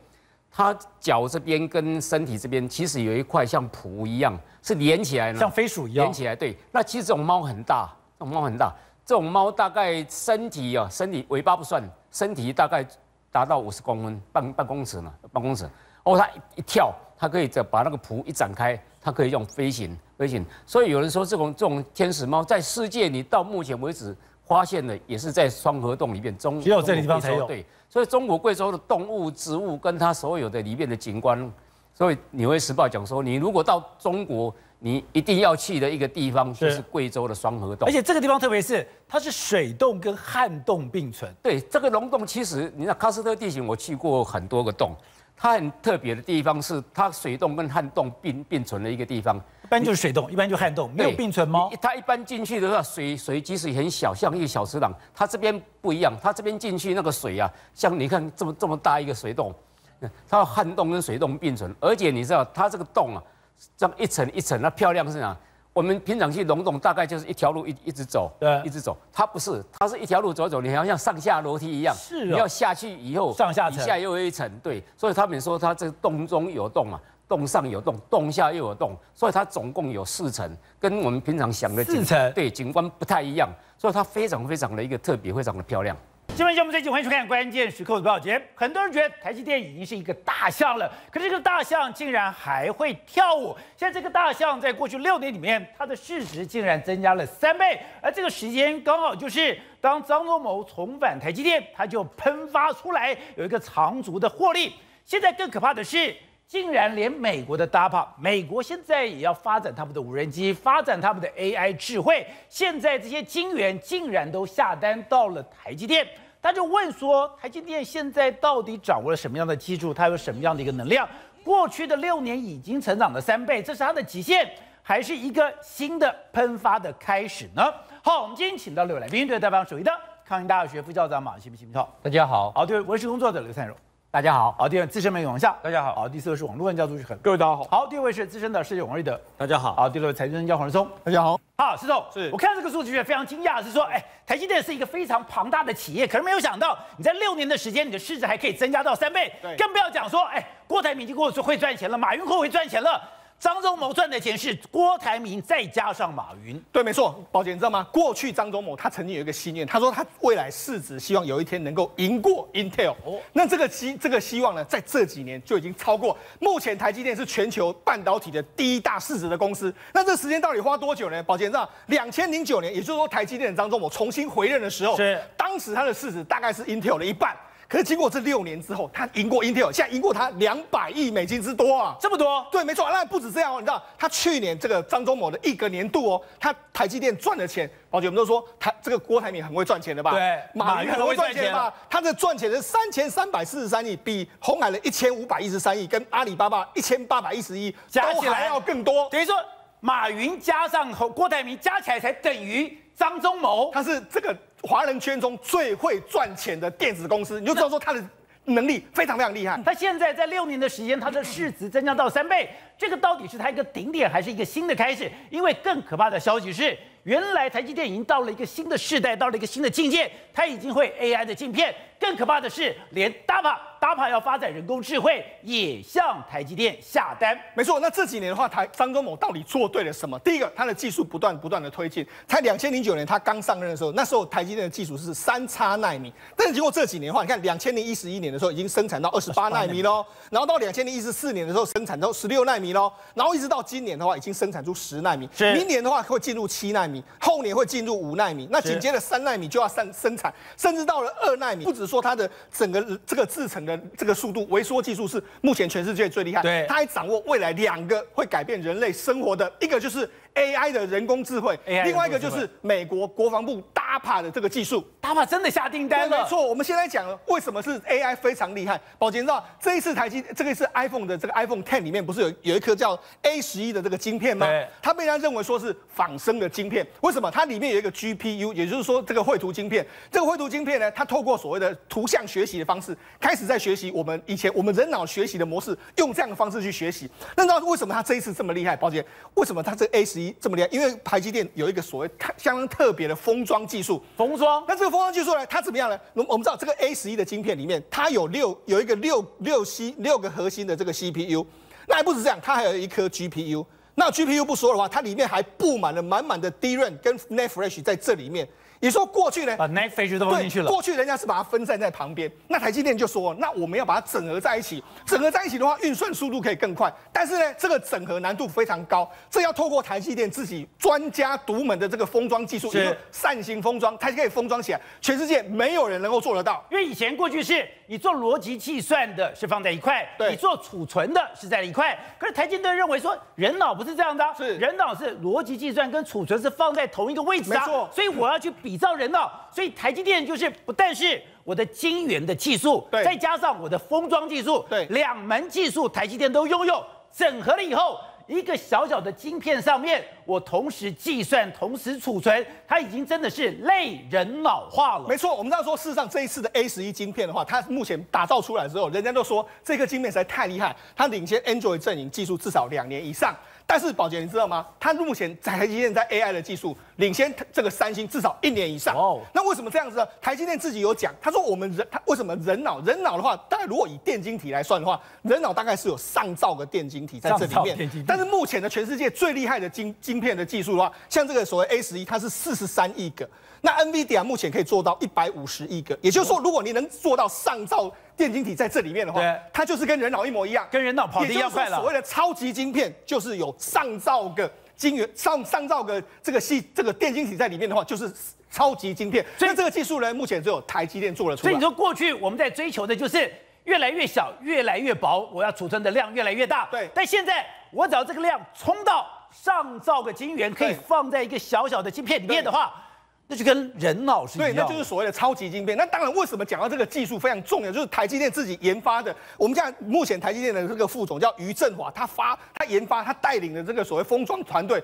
它脚这边跟身体这边其实有一块像蹼一样，是连起来呢，像飞鼠一样连起来。对，那其实这种猫很大，这种猫很大，这种猫大概身体啊，身体尾巴不算。身体大概达到五十公分，半半公尺呢，半公尺。哦，它一跳，它可以把那个蹼一展开，它可以用飞行，飞行。所以有人说，这种这种天使猫在世界你到目前为止发现的，也是在双河洞里面。中只有这地方才有。对，所以中国贵州的动物、植物跟它所有的里面的景观，所以《纽约时报》讲说，你如果到中国，你一定要去的一个地方就是贵州的双河洞，而且这个地方特别是它是水洞跟旱洞并存。对，这个溶洞其实你看喀斯特地形，我去过很多个洞，它很特别的地方是它水洞跟旱洞并并存的一个地方。一般就是水洞，一般就是旱洞，没有并存吗？它一般进去的话，水水即使很小，像一个小池塘，它这边不一样，它这边进去那个水啊，像你看这么这么大一个水洞，它旱洞跟水洞并存，而且你知道它这个洞啊。这样一层一层，那漂亮是哪？我们平常去溶洞，大概就是一条路一一直走，对，一直走。它不是，它是一条路走走，你好像上下楼梯一样。是、哦。你要下去以后，上下层，下又有一层，对。所以他们说它这洞中有洞啊，洞上有洞，洞下又有洞，所以它总共有四层，跟我们平常想的四层对景观不太一样，所以它非常非常的一个特别，非常的漂亮。新闻节目最近欢迎收看《关键时刻》的报节。很多人觉得台积电已经是一个大象了，可是这个大象竟然还会跳舞。现在这个大象在过去六年里面，它的市值竟然增加了三倍，而这个时间刚好就是当张忠谋重返台积电，它就喷发出来有一个长足的获利。现在更可怕的是，竟然连美国的 DARPA， 美国现在也要发展他们的无人机，发展他们的 A I 智慧。现在这些晶圆竟然都下单到了台积电。他就问说，台积电现在到底掌握了什么样的技术？它有什么样的一个能量？过去的六年已经成长了三倍，这是它的极限，还是一个新的喷发的开始呢？好，我们今天请到六位来宾，对，代表首席的康宁大学副校长马新平，大家好。好，对，文史工作者刘灿荣，大家好。好，第二位资深媒体王夏，大家好。好，第四位是网络文教朱旭恒，各位大家好。好，第五位是资深的世界王瑞德，大家好。好，第六位财经专家黄仁松，大家好。好，施总，是我看这个数据也非常惊讶，是说，哎，台积电是一个非常庞大的企业，可是没有想到，你在六年的时间，你的市值还可以增加到三倍，更不要讲说，哎，郭台铭就跟我说会赚钱了，马云会赚钱了。张忠谋赚的钱是郭台铭再加上马云，对，没错。宝姐，你知道吗？过去张忠谋他曾经有一个心愿，他说他未来市值希望有一天能够赢过 Intel。哦，那这个希这个希望呢，在这几年就已经超过。目前台积电是全球半导体的第一大市值的公司。那这时间到底花多久呢？宝姐，你知道，两千零九年，也就是说台积电的张忠谋重新回任的时候，是当时他的市值大概是 Intel 的一半。可是经过这六年之后，他赢过 Intel， 现在赢过他两百亿美金之多啊！这么多？对，没错。那不止这样哦，你知道他去年这个张忠谋的一个年度哦，他台积电赚的钱，宝姐我们都说他这个郭台铭很会赚钱的吧？对，马云很会赚钱吧？他的赚钱是三千三百四十三亿，比鸿海的一千五百一十三亿跟阿里巴巴一千八百一十一加起来要更多。等于说马云加上郭台铭加起来才等于张忠谋，他是这个华人圈中最会赚钱的电子公司，你就知道说他的能力非常非常厉害。他现在在六年的时间，他的市值增加到三倍，这个到底是他一个顶点，还是一个新的开始？因为更可怕的消息是，原来台积电已经到了一个新的世代，到了一个新的境界，它已经会 A I 的晶片。更可怕的是，连 DARPA DARPA 要发展人工智慧，也向台积电下单。没错，那这几年的话，台张忠谋到底做对了什么？第一个，他的技术不断不断的推进。在两千零九年他刚上任的时候，那时候台积电的技术是三叉奈米，但是经过这几年的话，你看两千零一十一年的时候已经生产到二十八奈米喽，然后到两千零一十四年的时候生产到十六奈米喽，然后一直到今年的话已经生产出十奈米，明年的话会进入七奈米。后年会进入五奈米，那紧接着三奈米就要生生产，甚至到了二奈米。不只说它的整个这个制程的这个速度，微缩技术是目前全世界最厉害。对，它还掌握未来两个会改变人类生活的，一个就是 A I 的人工智慧，另外一个就是美国国防部大 DARPA 的这个技术。DARPA 真的下订单了？没错，我们现在讲了，为什么是 A I 非常厉害？宝杰知道这一次台积，这个是 iPhone 的这个 iPhone ten里面不是有有一颗叫 A eleven 的这个晶片吗？它被人家认为说是仿生的晶片，为什么？它里面有一个 G P U， 也就是说这个绘图晶片。这个绘图晶片呢，它透过所谓的图像学习的方式，开始在学习我们以前我们人脑学习的模式，用这样的方式去学习。那到底为什么它这一次这么厉害？宝杰，为什么它这 A eleven 这么厉害？因为台积电有一个所谓相当特别的封装技术。封装？那这个封装技术呢，它怎么样呢？我们知道这个 A eleven 的晶片里面，它有六有一个六六 C 六个核心的这个 C P U， 那还不止这样，它还有一颗 G P U。那 G P U 不说的话，它里面还布满了满满的 D RAM 跟 NAND Flash 在这里面。你说过去呢？把 NAND Flash 都放进去了。过去人家是把它分散在旁边，那台积电就说，那我们要把它整合在一起。整合在一起的话，运算速度可以更快。但是呢，这个整合难度非常高，这要透过台积电自己专家独门的这个封装技术，也就是扇形封装，它可以封装起来。全世界没有人能够做得到，因为以前过去是你做逻辑计算的是放在一块，你做储存的是在一块。可是台积电认为说，人脑不是这样的、啊，是人脑是逻辑计算跟储存是放在同一个位置啊，没错，所以我要去比。比照人脑，所以台积电就是不但是我的晶圆的技术，再加上我的封装技术，两门技术台积电都拥有，整合了以后，一个小小的晶片上面，我同时计算，同时储存，它已经真的是类人脑化了。没错，我们知道说，事实上这一次的 A eleven 晶片的话，它目前打造出来之后，人家都说这个晶片实在太厉害，它领先 Android 阵营技术至少两年以上。但是宝杰，你知道吗？它目前台积电在 A I 的技术领先这个三星至少一年以上。哦，那为什么这样子呢？台积电自己有讲，他说我们人，他为什么人脑？人脑的话，大概如果以电晶体来算的话，人脑大概是有上兆个电晶体在这里面。但是目前的全世界最厉害的晶晶片的技术的话，像这个所谓 A 十一，它是四十三亿个。那 Nvidia 目前可以做到一百五十亿个，也就是说，如果你能做到上兆电晶体在这里面的话，它就是跟人脑一模一样，跟人脑跑得一样快了。所谓的超级晶片，就是有上兆个晶圆、上上兆个这个系这个电晶体在里面的话，就是超级晶片。所以这个技术呢，目前只有台积电做得出来。所以你说过去我们在追求的就是越来越小、越来越薄，我要储存的量越来越大。对，但现在我只要这个量冲到上兆个晶圆，可以放在一个小小的晶片里面的话。那就跟人脑是一样的，对，那就是所谓的超级晶片。那当然，为什么讲到这个技术非常重要，就是台积电自己研发的。我们讲目前台积电的这个副总叫余振华，他发他研发他带领的这个所谓封装团队，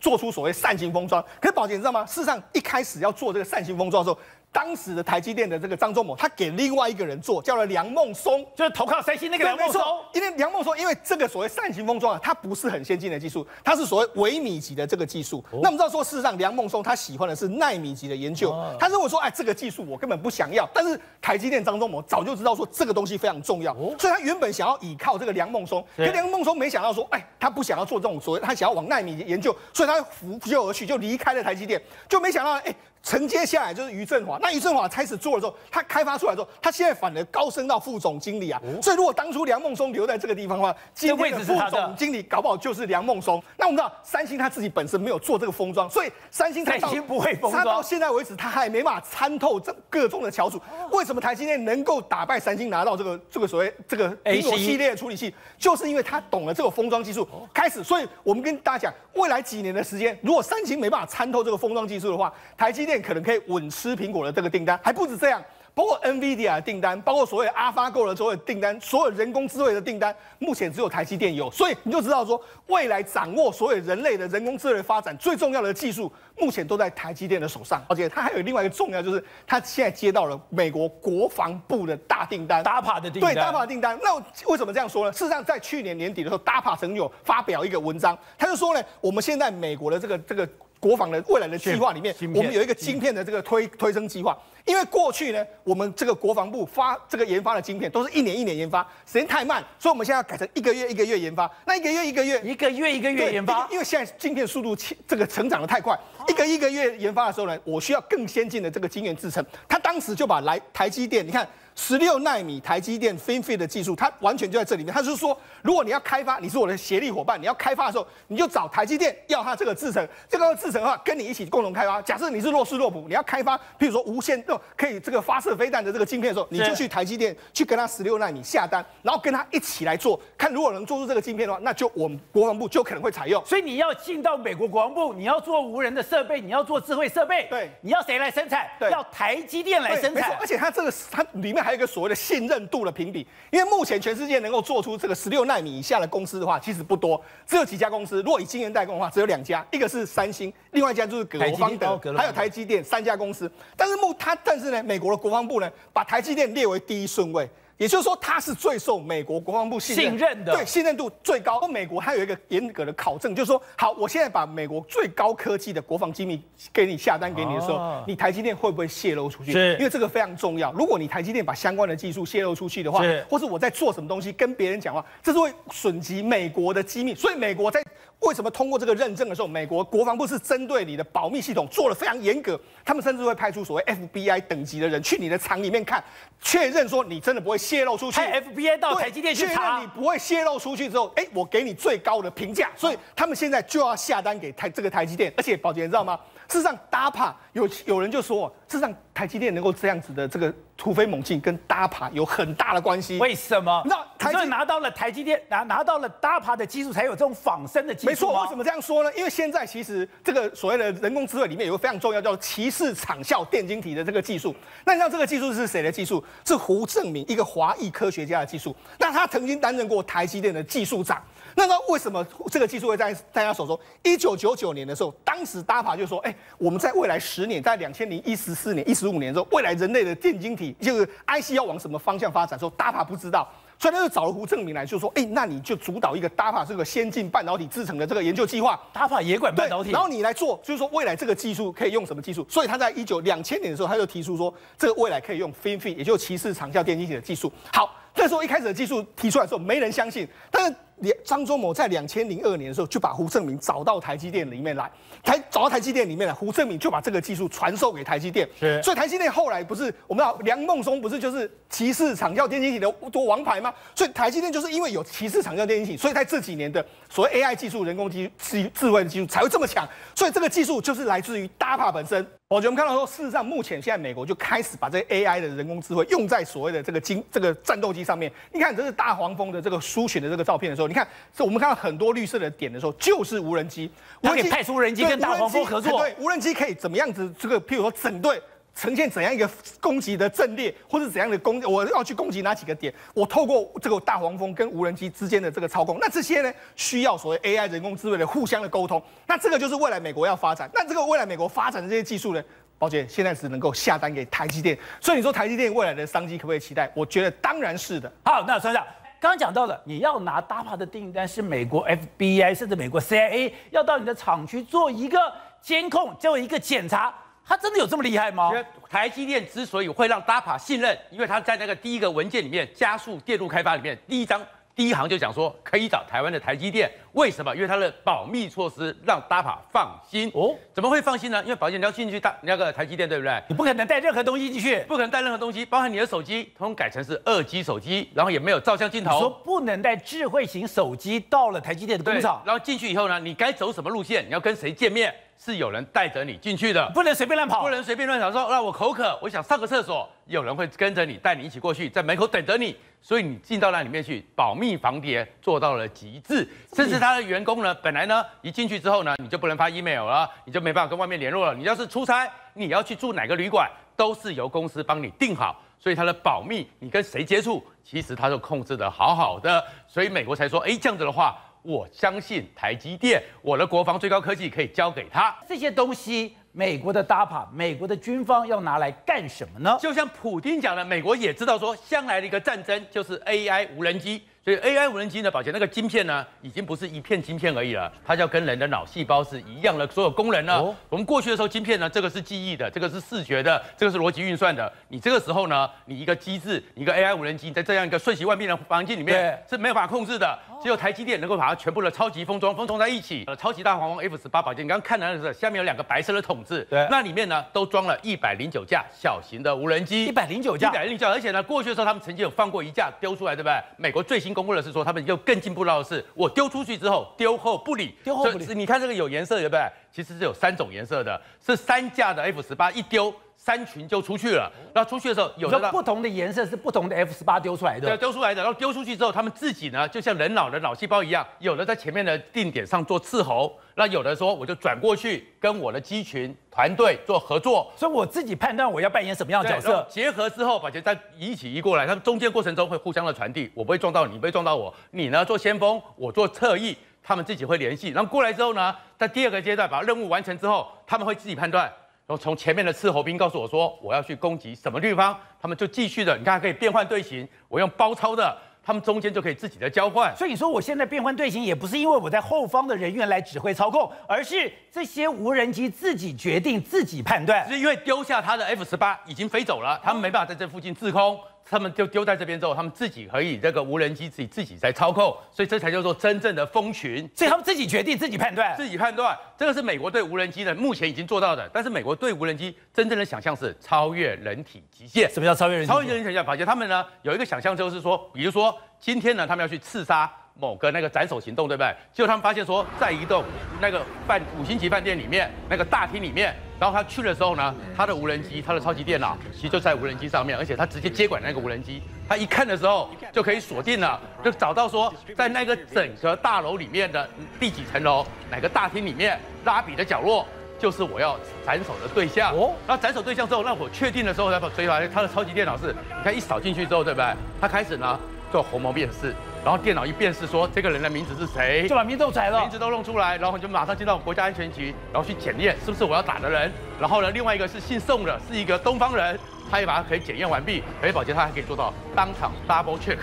做出所谓扇形封装。可是宝杰你知道吗？事实上一开始要做这个扇形封装的时候，当时的台积电的这个张忠谋，他给另外一个人做，叫了梁孟松，就是投靠三星那个梁孟松。因为梁孟松，因为这个所谓扇形封装啊，它不是很先进的技术，它是所谓微米级的这个技术。哦、那我们知道说，事实上梁孟松他喜欢的是奈米级的研究，哦、他认为说，哎，这个技术我根本不想要。但是台积电张忠谋早就知道说这个东西非常重要，哦、所以他原本想要倚靠这个梁孟松，可梁孟松没想到说，哎，他不想要做这种所谓，他想要往奈米研究，所以他拂袖而去，就离开了台积电，就没想到，哎。承接下来就是余振华，那余振华开始做的时候，他开发出来之后，他现在反而高升到副总经理啊。哦、所以如果当初梁孟松留在这个地方的话，今天的副总经理搞不好就是梁孟松。那我们知道三星他自己本身没有做这个封装，所以三星他到三星不会封装，他到现在为止他还没办法参透这各中的翘楚。哦、为什么台积电能够打败三星拿到这个这个所谓这个苹果系列的处理器，就是因为他懂了这个封装技术开始。所以我们跟大家讲，未来几年的时间，如果三星没办法参透这个封装技术的话，台积电可能可以稳吃苹果的这个订单，还不止这样，包括 Nvidia 的订单，包括所谓 AlphaGo 的所有订单，所有人工智慧的订单，目前只有台积电有，所以你就知道说，未来掌握所有人类的人工智慧发展最重要的技术，目前都在台积电的手上。而且它还有另外一个重要，就是它现在接到了美国国防部的大订单 ，DARPA 的订单。对 ，DARPA 的订单。那为什么这样说呢？事实上，在去年年底的时候 ，DARPA 曾经有发表一个文章，他就说呢，我们现在美国的这个这个。国防的未来的计划里面，我们有一个晶片的这个推推升计划。因为过去呢，我们这个国防部发这个研发的晶片都是一年一年研发，时间太慢，所以我们现在要改成一个月一个月研发。那一个月一个月，一个月一个月研发，因为现在晶片速度这个成长的太快，一个一个月研发的时候呢，我需要更先进的这个晶圆制程。他当时就把来台积电，你看。十六纳米台积电 FinFET 的技术，它完全就在这里面。它就是说，如果你要开发，你是我的协力伙伴，你要开发的时候，你就找台积电要它这个制程，这个制程的话，跟你一起共同开发。假设你是洛斯洛普，你要开发，譬如说无线可以这个发射飞弹的这个晶片的时候，你就去台积电去跟它十六纳米下单，然后跟它一起来做。看如果能做出这个晶片的话，那就我们国防部就可能会采用。所以你要进到美国国防部，你要做无人的。设备，你要做智慧设备，对，你要谁来生产？对，要台积电来生产。而且它这个它里面还有一个所谓的信任度的评比，因为目前全世界能够做出这个十六纳米以下的公司的话，其实不多，只有几家公司。如果以晶圆代工的话，只有两家，一个是三星，另外一家就是格罗方德，还有台积电三家公司。但是目它但是呢，美国的国防部呢，把台积电列为第一顺位。 也就是说，它是最受美国国防部信任，信任的对信任度最高。而美国还有一个严格的考证，就是说，好，我现在把美国最高科技的国防机密给你下单给你的时候，哦、你台积电会不会泄露出去？因为这个非常重要。如果你台积电把相关的技术泄露出去的话，是或是我在做什么东西跟别人讲话，这是会损及美国的机密。所以美国在为什么通过这个认证的时候，美国国防部是针对你的保密系统做了非常严格，他们甚至会派出所谓 F B I 等级的人去你的厂里面看，确认说你真的不会 泄露出去 ，F B I 到台积电去查，你不会泄露出去之后，哎、欸，我给你最高的评价，所以他们现在就要下单给台这个台积电，而且宝杰你知道吗？事实上 ，DARPA 有有人就说，事实上台积电能够这样子的这个突飞猛进，跟 DARPA 有很大的关系。为什么？那台积拿到了台积电拿拿到了 DARPA 的技术，才有这种仿生的技术。没错，为什么这样说呢？因为现在其实这个所谓的人工智慧里面有个非常重要叫骑士场效电晶体的这个技术。那你知道这个技术是谁的技术？是胡正明一个 华裔科学家的技术，那他曾经担任过台积电的技术长。那他为什么这个技术会在在他手中？一九九九年的时候，当时 DARPA 就说：“哎、欸，我们在未来十年，在两千零一十四年、一十五年之后，未来人类的电晶体就是 I C 要往什么方向发展？”说 DARPA 不知道。 所以他就找了胡正明来，就说：“哎、欸，那你就主导一个 DARPA 这个先进半导体制程的这个研究计划 ，DARPA 也管半导体，然后你来做，就是说未来这个技术可以用什么技术？所以他在一九两千年的时候，他就提出说，这个未来可以用 FinFET， 也就是骑士场效电晶体的技术。好，那时候一开始的技术提出来的时候，没人相信，但是 张忠谋在两千零二年的时候就把胡正明找到台积电里面来，台找到台积电里面来，胡正明就把这个技术传授给台积电。所以台积电后来不是我们知道梁孟松不是就是骑士场效电晶体的多王牌吗？所以台积电就是因为有骑士场效电晶体，所以在这几年的所谓 A I 技术、人工技智智慧的技术才会这么强。所以这个技术就是来自于 DARPA 本身。我觉得我们看到说，事实上目前现在美国就开始把这个 A I 的人工智慧用在所谓的这个晶这个战斗机上面。你看，这是大黄蜂的这个苏洵的这个照片的时候。 你看，我们看到很多绿色的点的时候，就是无人机。我可以派出无人机跟大黄蜂合作。对，无人机可以怎么样子？这个譬如说整队，呈现怎样一个攻击的阵列，或是怎样的攻？我要去攻击哪几个点？我透过这个大黄蜂跟无人机之间的这个操控，那这些呢，需要所谓 A I 人工智慧的互相的沟通。那这个就是未来美国要发展。那这个未来美国发展的这些技术呢？ 宝姐现在只能够下单给台积电，所以你说台积电未来的商机可不可以期待？我觉得当然是的。好，那船长刚刚讲到了，你要拿 DARPA 的订单是美国 F B I 甚至美国 C I A 要到你的厂区做一个监控，做一个检查，它真的有这么厉害吗？台积电之所以会让 DARPA 信任，因为它在那个第一个文件里面加速电路开发里面第一章。 第一行就讲说可以找台湾的台积电，为什么？因为它的保密措施让 DARPA 放心。哦，怎么会放心呢？因为宝杰你要进去大那个台积电，对不对？你不可能带任何东西进去，不可能带任何东西，包含你的手机，通改成是二 G 手机，然后也没有照相镜头。你说不能带智慧型手机到了台积电的工厂，然后进去以后呢，你该走什么路线？你要跟谁见面？是有人带着你进去的，不能随便乱跑，不能随便乱跑。说，那我口渴，我想上个厕所，有人会跟着你，带你一起过去，在门口等着你。 所以你进到那里面去，保密防谍做到了极致，甚至他的员工呢，本来呢一进去之后呢，你就不能发 email 了，你就没办法跟外面联络了。你要是出差，你要去住哪个旅馆，都是由公司帮你定好。所以他的保密，你跟谁接触，其实他都控制得好好的。所以美国才说，哎，这样子的话，我相信台积电，我的国防最高科技可以交给他这些东西。 美国的 DARPA， 美国的军方要拿来干什么呢？就像普丁讲的，美国也知道说，将来的一个战争就是 A I 无人机。所以 A I 无人机呢，宝杰那个晶片呢，已经不是一片晶片而已了，它要跟人的脑细胞是一样的。所有功能呢，哦、我们过去的时候，晶片呢，这个是记忆的，这个是视觉的，这个是逻辑运算的。你这个时候呢，你一个机制，一个 A I 无人机，在这样一个瞬息万变的环境里面是没有办法控制的。只有台积电能够把它全部的超级封装封装在一起。呃，超级大黄蜂 F 十八宝杰，你刚刚看到的是下面有两个白色的桶。 对，那里面呢都装了一百零九架小型的无人机，一百零九架，一百零九架。而且呢，过去的时候他们曾经有放过一架丢出来，对不对？美国最新公布的是说，他们又更进步到的是，我丢出去之后丢后不理，丢后不理。你看这个有颜色，对不对？其实是有三种颜色的，是三架的 F 十八一丢。三群就出去了。那出去的时候，有的不同的颜色是不同的 F 十八 丢出来的，对，丢出来的。然后丢出去之后，他们自己呢，就像人脑的脑细胞一样，有的在前面的定点上做斥候，那有的说我就转过去跟我的机群团队做合作，所以我自己判断我要扮演什么样的角色，结合之后把这单一起移过来。他们中间过程中会互相的传递，我不会撞到你，你不会撞到我，你呢做先锋，我做侧翼。 他们自己会联系，然后过来之后呢，在第二个阶段把任务完成之后，他们会自己判断，然后从前面的斥候兵告诉我说我要去攻击什么地方，他们就继续的，你看可以变换队形，我用包抄的，他们中间就可以自己的交换。所以你说我现在变换队形，也不是因为我在后方的人员来指挥操控，而是这些无人机自己决定、自己判断。是因为丢下他的 F 十八已经飞走了，他们没办法在这附近滞空。 他们就丢在这边之后，他们自己可以这个无人机自己自己在操控，所以这才叫做真正的蜂群。所以他们自己决定、自己判断、自己判断，这个是美国对无人机的目前已经做到的。但是美国对无人机真正的想象是超越人体极限。什么叫超越人体？超越人体极限，而且他们呢有一个想象就是说，比如说今天呢他们要去刺杀某个那个斩首行动，对不对？结果他们发现说，在一栋那个饭五星级饭店里面那个大厅里面。 然后他去的时候呢，他的无人机、他的超级电脑其实就在无人机上面，而且他直接接管那个无人机。他一看的时候就可以锁定了，就找到说在那个整个大楼里面的第几层楼、哪个大厅里面、拉比的角落，就是我要斩首的对象。哦，然后斩首对象之后，让我确定的时候，才把追来。他的超级电脑是，你看一扫进去之后，对不对？他开始呢做虹膜辨识。 然后电脑一辨识说这个人的名字是谁，就把名字弄出来了，名字都弄出来，然后就马上进到国家安全局，然后去检验是不是我要打的人。然后呢，另外一个是姓宋的，是一个东方人，他也把它可以检验完毕。而且保洁他还可以做到当场 double check，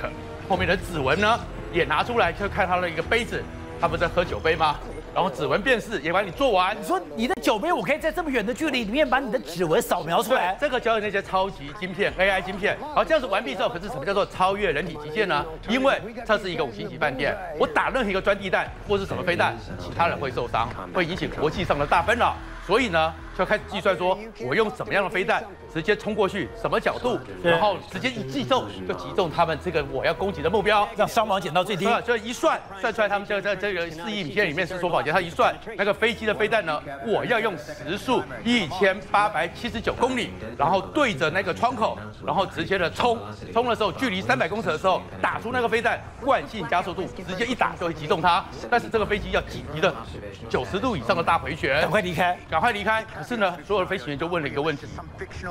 后面的指纹呢也拿出来，就看他的一个杯子，他不是在喝酒杯吗？然后指纹辨识也把你做完。你说你的酒杯，我可以在这么远的距离里面把你的指纹扫描出来。这个交给那些超级晶片 A I 晶片。然后这样子完毕之后，可是什么叫做超越人体极限呢？因为 它是一个五星级饭店，我打任何一个钻地弹或是什么飞弹，其他人会受伤，会引起国际上的大纷扰。所以呢，就开始计算说，我用什么样的飞弹直接冲过去，什么角度，然后直接一击中就击中他们这个我要攻击的目标，让伤亡减到最低。所以一算算出来，他们就在这个四亿影片里面是说保洁，他一算那个飞机的飞弹呢，我要用时速一千八百七十九公里，然后对着那个窗口，然后直接的冲，冲的时候距离三百公尺的时候打出那个飞弹。 惯性加速度直接一打就会击中它，但是这个飞机要紧急的九十度以上的大回旋，赶快离开，赶快离开。可是呢，所有的飞行员就问了一个问题：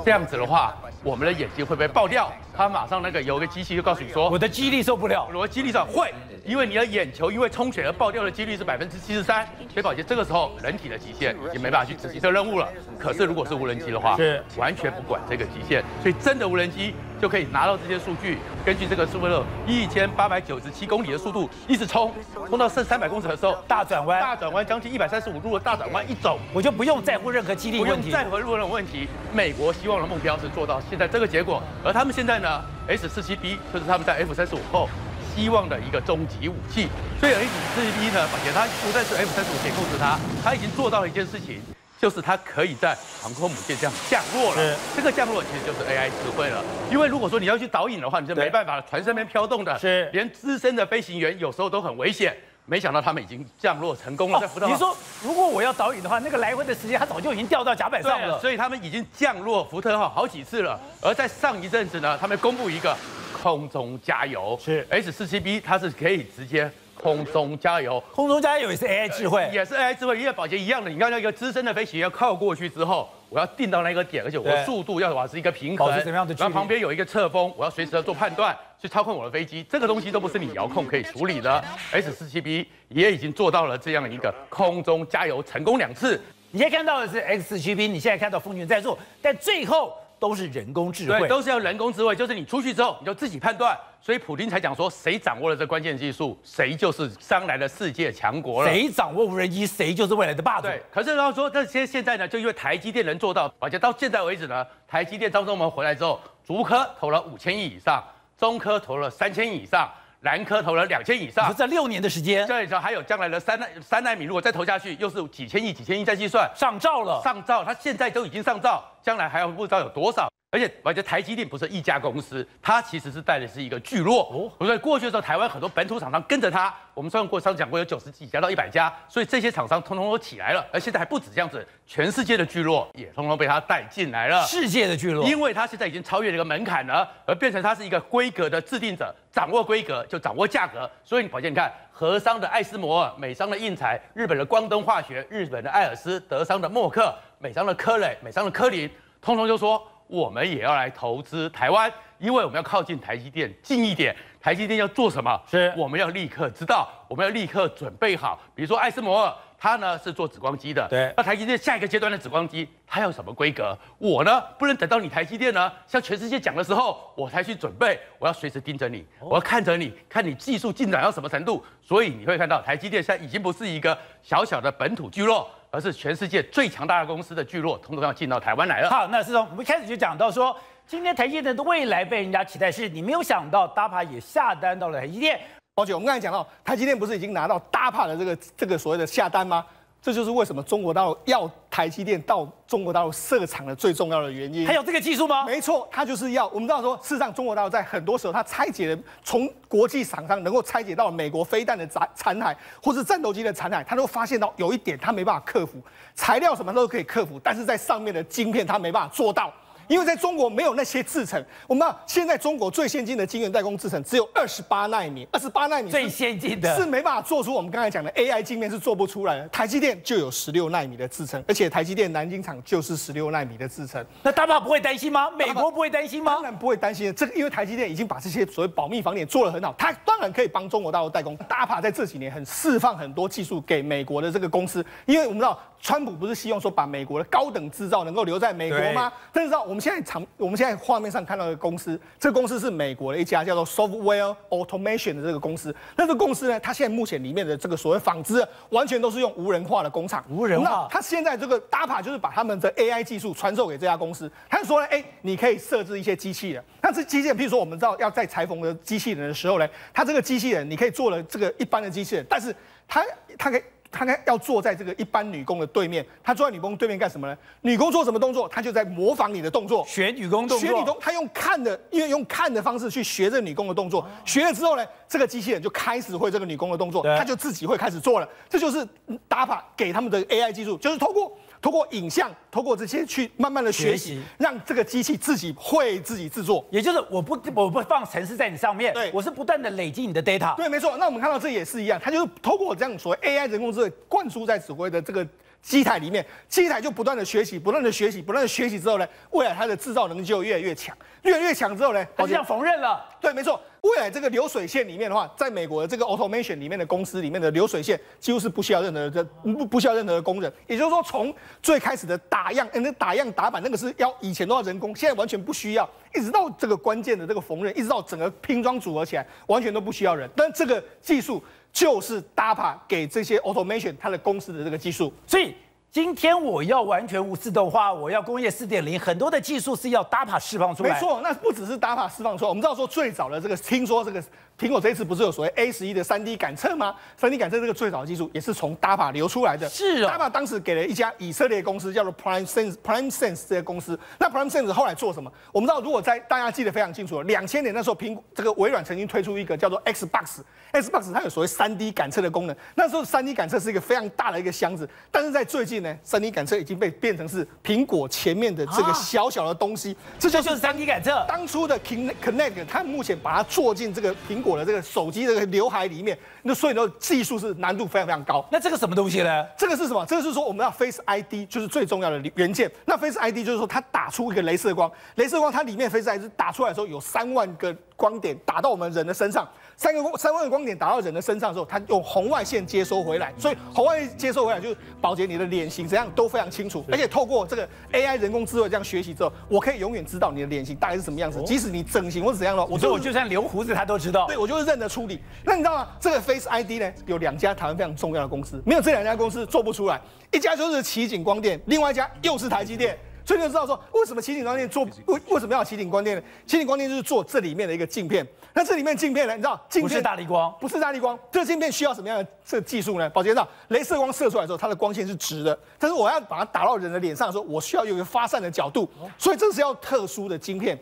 这样子的话，我们的眼睛会不会爆掉？他马上那个有个机器就告诉你说，我的肌力受不了，我的肌力上会，因为你的眼球因为充血而爆掉的几率是百分之七十三。所以宝洁这个时候人体的极限已经没办法去执行这个任务了。可是如果是无人机的话，是完全不管这个极限，所以真的无人机就可以拿到这些数据，根据这个数字，一千八百。 九十七公里的速度一直冲，冲到剩三百公尺的时候，大转弯，大转弯将近一百三十五度的大转弯一走，我就不用在乎任何激励问题，不用在乎任何问题。美国希望的目标是做到现在这个结果，而他们现在呢 ，S 四十七 B 就是他们在 F 三十五后希望的一个终极武器。所以 S 四十七 B 呢，而且它不再是 F 三十五可以控制它，它已经做到了一件事情。 就是它可以在航空母舰这样降落了，这个降落其实就是 A I 智慧了。因为如果说你要去导引的话，你就没办法了，船上面飘动的，是连资深的飞行员有时候都很危险。没想到他们已经降落成功了。哦、你说如果我要导引的话，那个来回的时间，它早就已经掉到甲板上了。所以他们已经降落福特号好几次了。而在上一阵子呢，他们公布一个空中加油，是 S 四十七 B， 它是可以直接。 空中加油，空中加油也是 A I 智慧，也是 A I 智慧，因为保洁一样的。你看那个资深的飞行员靠过去之后，我要定到那个点，而且我的速度要保持一个平衡，保持怎么样的距离？然后旁边有一个侧风，我要随时要做判断，去操控我的飞机。这个东西都不是你遥控可以处理的。S 四十七 B 也已经做到了这样一个空中加油成功两次。你现在看到的是 S 四十七 B， 你现在看到蜂群在做，但最后都是人工智慧，对，都是要人工智慧，就是你出去之后你就自己判断。 所以普丁才讲说，谁掌握了这关键技术，谁就是将来的世界强国了。谁掌握无人机，谁就是未来的霸主。对。可是他说这些现在呢，就因为台积电能做到，而且到现在为止呢，台积电张忠谋回来之后，竹科投了五千亿以上，中科投了三千亿以上，南科投了两千亿以上。这六年的时间。对，然后还有将来的三奈三奈米，如果再投下去，又是几千亿、几千亿再计算，上兆了。上兆，它现在都已经上兆。将来还要不知道有多少。而且，而且台积电不是一家公司，它其实是带的是一个聚落。哦，所以过去的时候，台湾很多本土厂商跟着它。我们上过上讲过有九十几家到一百家，所以这些厂商通通都起来了。而现在还不止这样子，全世界的聚落也通通被它带进来了。世界的聚落，因为它现在已经超越这个门槛了，而变成它是一个规格的制定者，掌握规格就掌握价格。所以你宝剑，你看荷商的艾斯摩尔，美商的印材，日本的光登化学，日本的艾尔斯，德商的默克，美商的科磊，美商的科林，通通就说。我们也要来投资台湾，因为我们要靠近台积电近一点。台积电要做什么？是我们要立刻知道，我们要立刻准备好。比如说艾斯摩尔，它呢是做紫光机的。对，那台积电下一个阶段的紫光机，它有什么规格？我呢不能等到你台积电呢向全世界讲的时候，我才去准备。我要随时盯着你，我要看着你，看你技术进展到什么程度。所以你会看到台积电现在已经不是一个小小的本土聚落。而是全世界最强大的公司的聚落，统统要进到台湾来了。好，那施总，我们一开始就讲到说，今天台积电的未来被人家期待是，你没有想到 DARPA 也下单到了台积电。宝姐，我们刚才讲到，台积电不是已经拿到 DARPA 的这个这个所谓的下单吗？这就是为什么中国大陆要台积电到中国大陆设厂的最重要的原因。还有这个技术吗？没错，它就是要我们知道说，事实上中国大陆在很多时候它拆解的，从国际厂商能够拆解到美国飞弹的残残骸，或是战斗机的残骸，它都发现到有一点它没办法克服，材料什么都可以克服，但是在上面的晶片它没办法做到。因为在中国没有那些制程，我们现在中国最先进的晶圆代工制程只有二十八纳米，二十八纳米最先进的是没办法做出我们刚才讲的 A I 晶片是做不出来的。台积电就有十六纳米的制程，而且台积电南京厂就是十六纳米的制程。那大家不会担心吗？美国不会担心吗？当然不会担心，这个因为台积电已经把这些所谓保密防点做得很好，它当然可以帮中国大陆代工。DARPA 在这几年很释放很多技术给美国的这个公司，因为我们知道。川普不是希望说把美国的高等制造能够留在美国吗？但是我们现在厂，我们现在画面上看到的公司，这个公司是美国的一家叫做 Software Automation 的这个公司。那这个公司呢，它现在目前里面的这个所谓纺织，完全都是用无人化的工厂。无人化。它现在这个 DARPA 就是把他们的 A I 技术传授给这家公司。他说呢，哎、欸，你可以设置一些机器人。那这机器人，譬如说我们知道要在裁缝的机器人的时候呢，它这个机器人你可以做了这个一般的机器人，但是它它可以。他要坐在这个一般女工的对面，他坐在女工对面干什么呢？女工做什么动作，他就在模仿你的动作，学女工动作。学女工，他用看的，因为用看的方式去学这女工的动作。学了之后呢，这个机器人就开始会这个女工的动作，他就自己会开始做了。这就是DARPA给他们的 A I 技术，就是透过。通过影像，通过这些去慢慢的学习，让这个机器自己会自己制作，也就是我不我不放程式在你上面，对，我是不断的累积你的 data。对，没错。那我们看到这也是一样，它就是透过这样所谓 A I 人工智能灌输在所谓的这个机台里面，机台就不断的学习，不断的学习，不断的学习之后呢，未来它的制造能力就越来越强，越来越强之后呢，它就像缝纫了。对，没错。未来这个流水线里面的话，在美国的这个 automation 里面的公司里面的流水线，几乎是不需要任何的不不需要任何的工人。也就是说，从最开始的打样，那打样打板那个是要以前都要人工，现在完全不需要。一直到这个关键的这个缝纫，一直到整个拼装组合起来，完全都不需要人。但这个技术就是 DARPA 给这些 automation 它的公司的这个技术，所以。今天我要完全无自动化，我要工业 四点零， 很多的技术是要 DARPA 释放出来。没错，那不只是 DARPA 释放出来，我们知道说最早的这个，听说这个苹果这一次不是有所谓 A 十一 的 三 D 感测吗？ 三 D 感测这个最早的技术也是从 DARPA 流出来的。是啊、哦、，DARPA 当时给了一家以色列公司叫做 Prime Sense Prime Sense 这些公司。那 Prime Sense 后来做什么？我们知道，如果在大家记得非常清楚，两千年那时候苹果这个微软曾经推出一个叫做 Xbox Xbox， 它有所谓 三 D 感测的功能。那时候 三 D 感测是一个非常大的一个箱子，但是在最近。三 D 感测已经被变成是苹果前面的这个小小的东西，这就是三 D 感测。当初的 Connect， 它目前把它做进这个苹果的这个手机这个刘海里面，那所以呢技术是难度非常非常高。那这个什么东西呢？这个是什么？这个是说我们要 Face I D， 就是最重要的元件。那 Face I D 就是说它打出一个雷射光，雷射光它里面 Face I D 打出来的时候有三万个光点打到我们人的身上。三个三万个光点打到人的身上的时候，它用红外线接收回来，所以红外线接收回来就是保洁你的脸型怎样都非常清楚，而且透过这个 A I 人工智慧这样学习之后，我可以永远知道你的脸型大概是什么样子，即使你整形或怎样了，我就我就算留胡子他都知道，对我就是认得出你。那你知道吗？这个 Face I D 呢，有两家台湾非常重要的公司，没有这两家公司做不出来，一家就是奇景光电，另外一家又是台积电。所以你就知道说，为什么奇景光电做为为什么要奇景光电呢？奇景光电就是做这里面的一个镜片。那这里面镜片呢，你知道镜片不是大力光，不是大力光，这镜片需要什么样的这技术呢？宝杰知道，镭射光射出来的时候，它的光线是直的，但是我要把它打到人的脸上的时候，我需要有一个发散的角度，所以这是要特殊的镜片。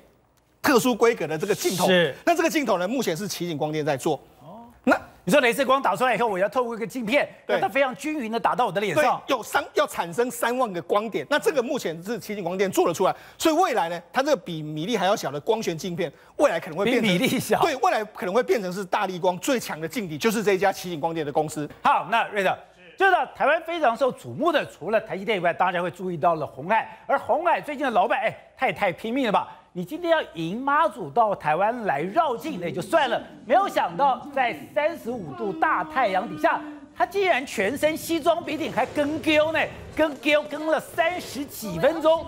特殊规格的这个镜头，是那这个镜头呢，目前是奇景光电在做。哦，那你说雷射光打出来以后，我要透过一个镜片，让它非常均匀的打到我的脸上，有三要产生三万个光点。那这个目前是奇景光电做得出来，所以未来呢，它这个比米粒还要小的光学镜片，未来可能会变成比米粒小，对，未来可能会变成是大力光最强的镜底，就是这一家奇景光电的公司。好，那瑞德。 就是台湾非常受瞩目的，除了台积电以外，大家会注意到了鸿海。而鸿海最近的老板，哎，他也太拼命了吧！你今天要迎妈祖到台湾来绕境，那也就算了，没有想到在三十五度大太阳底下，他竟然全身西装笔挺，还跟 Q 呢，跟 Q 跟了三十几分钟，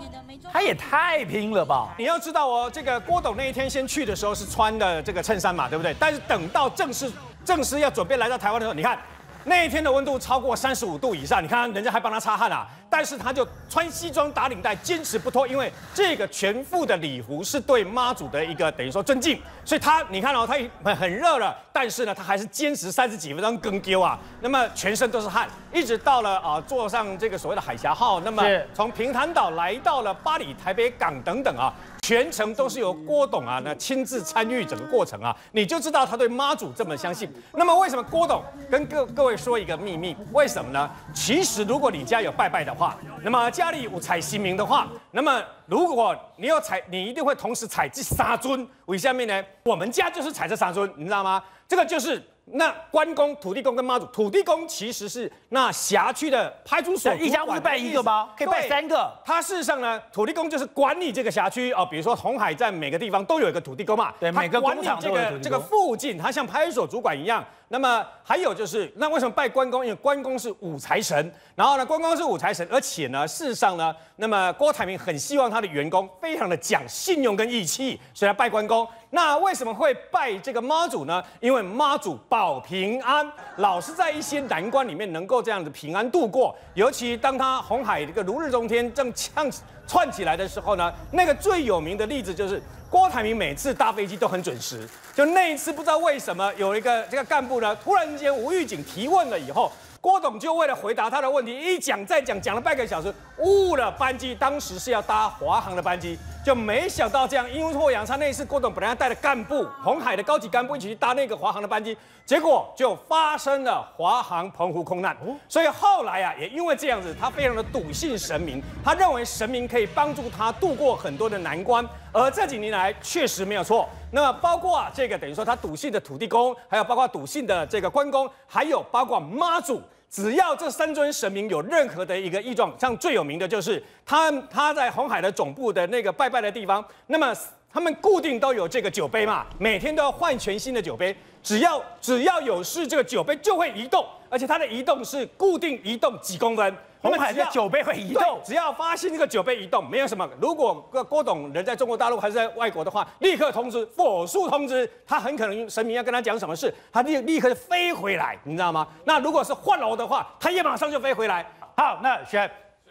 他也太拼了吧！你要知道哦，这个郭董那一天先去的时候是穿的这个衬衫嘛，对不对？但是等到正式正式要准备来到台湾的时候，你看。 那一天的温度超过三十五度以上，你看人家还帮他擦汗啊，但是他就穿西装打领带，坚持不脱，因为这个全副的礼服是对妈祖的一个等于说尊敬，所以他你看哦，他很很热了，但是呢，他还是坚持三十几分钟跟丢啊，那么全身都是汗，一直到了啊坐上这个所谓的海峡号，那么从平潭岛来到了巴黎、台北港等等啊。 全程都是由郭董啊，那亲自参与整个过程啊，你就知道他对妈祖这么相信。那么为什么郭董跟各各位说一个秘密？为什么呢？其实如果你家有拜拜的话，那么家里有采神明的话，那么如果你有采，你一定会同时采这三尊。为什么呢？我们家就是采这三尊，你知道吗？这个就是。 那关公、土地公跟妈祖，土地公其实是那辖区的派出所，一家不是拜一个吗？可以拜三个。他事实上呢，土地公就是管理这个辖区哦，比如说鸿海在每个地方都有一个土地公嘛，对，每个工厂都有土地公。这个附近，他像派出所主管一样。那么还有就是，那为什么拜关公？因为关公是武财神，然后呢，关公是武财神，而且呢，事实上呢，那么郭台铭很希望他的员工非常的讲信用跟义气，所以他拜关公。 那为什么会拜这个妈祖呢？因为妈祖保平安，老是在一些难关里面能够这样子平安度过。尤其当他鸿海这个如日中天正呛窜起来的时候呢，那个最有名的例子就是郭台铭每次搭飞机都很准时。就那一次不知道为什么有一个这个干部呢，突然间无预警提问了以后，郭董就为了回答他的问题，一讲再讲，讲了半个小时，误了班机，当时是要搭华航的班机。 就没想到这样阴错阳差，那一次郭董本来要带着干部，鸿海的高级干部一起去搭那个华航的班机，结果就发生了华航澎湖空难。所以后来啊，也因为这样子，他非常的笃信神明，他认为神明可以帮助他度过很多的难关。而这几年来确实没有错。那么包括啊，这个等于说他笃信的土地公，还有包括笃信的这个关公，还有包括妈祖。 只要这三尊神明有任何的一个异状，像最有名的就是他他在鸿海的总部的那个拜拜的地方，那么他们固定都有这个酒杯嘛，每天都要换全新的酒杯。只要只要有事，这个酒杯就会移动，而且它的移动是固定移动几公分。鸿海的酒杯会移动，只要发现这个酒杯移动，没有什么。如果郭董人在中国大陆还是在外国的话，立刻通知，火速通知，他很可能神明要跟他讲什么事，他立立刻飞回来，你知道吗？那如果是换楼的话，他也马上就飞回来。好，那轩，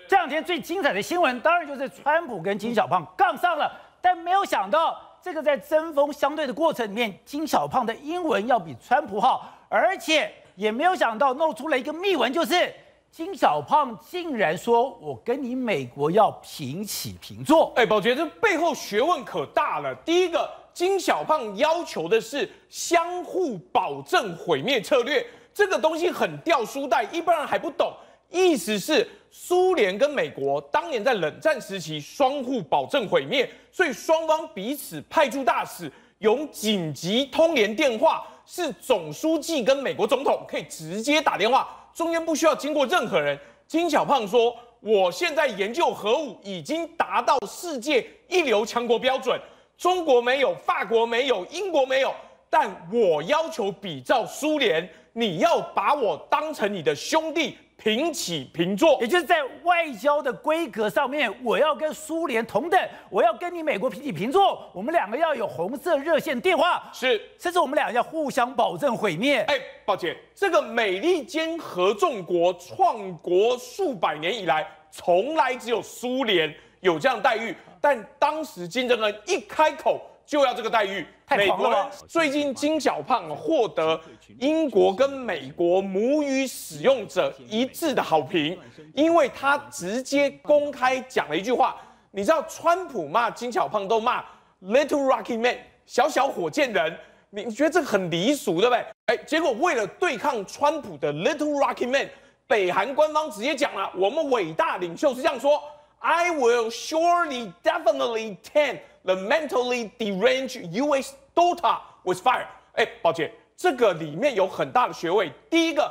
这两天最精彩的新闻当然就是川普跟金小胖杠上了，但没有想到这个在针锋相对的过程里面，金小胖的英文要比川普好，而且也没有想到弄出了一个秘文，就是。 金小胖竟然说：“我跟你美国要平起平坐。”哎，宝杰，这背后学问可大了。第一个，金小胖要求的是相互保证毁灭策略，这个东西很掉书袋，一般人还不懂。意思是苏联跟美国当年在冷战时期相互保证毁灭，所以双方彼此派驻大使，用紧急通联电话，是总书记跟美国总统可以直接打电话。 中间不需要经过任何人。金小胖说：“我现在研究核武已经达到世界一流强国标准，中国没有，法国没有，英国没有，但我要求比照苏联，你要把我当成你的兄弟，平起平坐。也就是在外交的规格上面，我要跟苏联同等，我要跟你美国平起平坐，我们两个要有红色热线电话，是，甚至我们俩要互相保证毁灭。哎。” 抱歉，这个美利坚合众国创国数百年以来，从来只有苏联有这样待遇，但当时金正恩一开口就要这个待遇，太狂了吧！最近金小胖获得英国跟美国母语使用者一致的好评，因为他直接公开讲了一句话，你知道川普骂金小胖都骂 Little Rocky Man 小小火箭人。 你觉得这很离俗，对不对？哎，结果为了对抗川普的 Little Rocky Man， 北韩官方直接讲了，我们伟大领袖是这样说 ：I will surely, definitely tame the mentally deranged U S daughter with fire。哎，抱歉，这个里面有很大的学问。第一个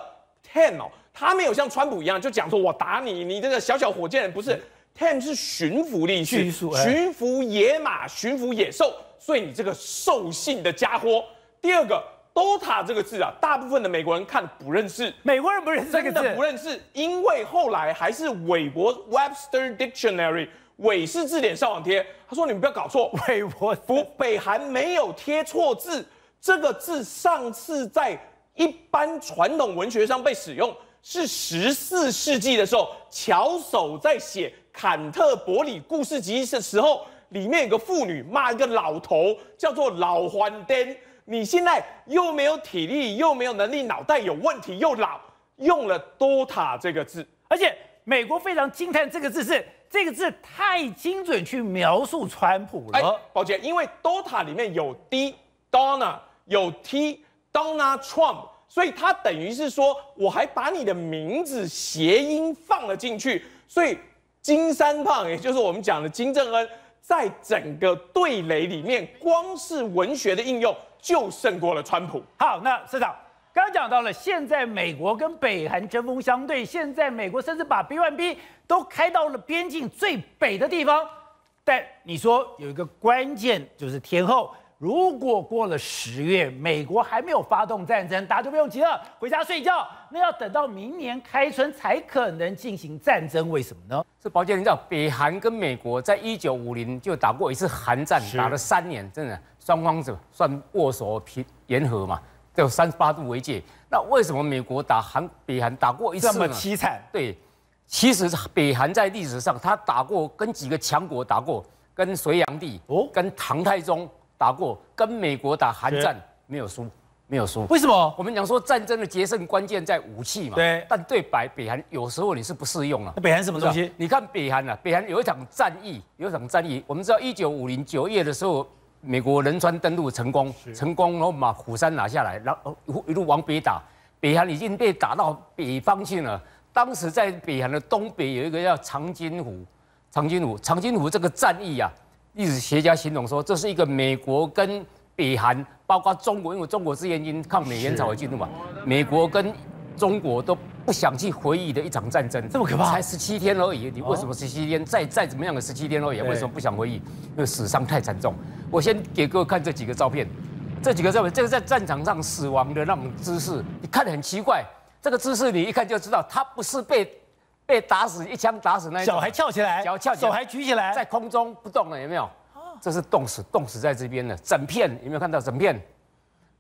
tame 哦，他没有像川普一样就讲说我打你，你这个小小火箭人不是 tame 是驯服的意思，驯服野马，驯服野兽。 所以你这个兽性的家伙。第二个 ，Dota 这个字啊，大部分的美国人看不认识，美国人不认识这个字，真的不认识，因为后来还是韦伯 Webster Dictionary 韦氏字典上网贴，他说你们不要搞错，韦伯不，北韩没有贴错字，这个字上次在一般传统文学上被使用是十四世纪的时候，巧手在写坎特伯里故事集的时候。 里面有个妇女骂一个老头，叫做老还颠。你现在又没有体力，又没有能力，脑袋有问题，又老，用了 Dota 这个字。而且美国非常惊叹这个字是这个字太精准去描述川普了。哎，宝姐，因为 Dota 里面有 D Donna， 有 T Donald Trump， 所以它等于是说我还把你的名字谐音放了进去，所以金三胖，也就是我们讲的金正恩。 在整个对垒里面，光是文学的应用就胜过了川普。好，那社长刚刚讲到了，现在美国跟北韩针锋相对，现在美国甚至把 B 一 B 都开到了边境最北的地方。但你说有一个关键就是天后，如果过了十月，美国还没有发动战争，大家就不用急了，回家睡觉。那要等到明年开春才可能进行战争，为什么呢？ 是宝杰，你知道北韩跟美国在一九五零就打过一次韩战，打了三年，真的双方是算握手平言和嘛，就三十八度为界。那为什么美国打韩北韩打过一次呢？这么凄惨？对，其实北韩在历史上他打过跟几个强国打过，跟隋炀帝、哦、跟唐太宗打过，跟美国打韩战没有输，没有输。为什么？我们讲说战争的决胜关键在武器嘛。对。但对北北韩有时候你是不适用了、啊。那北韩什么东西？你看北韩啊，北韩有一场战役，有一场战役，我们知道一九五零九月的时候，美国仁川登陆成功，成功，然后把釜山拿下来，然后一路往北打，北韩已经被打到北方去了。当时在北韩的东北有一个叫长津湖，长津湖，长津湖这个战役啊，历史学家形容说这是一个美国跟 北韩包括中国，因为中国是因抗美援朝而进入嘛，美国跟中国都不想去回忆的一场战争，这么可怕，才十七天而已。你为什么十七天？再再怎么样的十七天而已，为什么不想回忆？因为死伤太惨重。我先给各位看这几个照片，这几个照片，这个在战场上死亡的那种姿势，你看很奇怪，这个姿势你一看就知道，他不是被被打死一枪打死那一种，脚还翘起来，脚翘起来，手还举起来，在空中不动了，有没有？ 这是冻死，冻死在这边的，整片有没有看到？整片，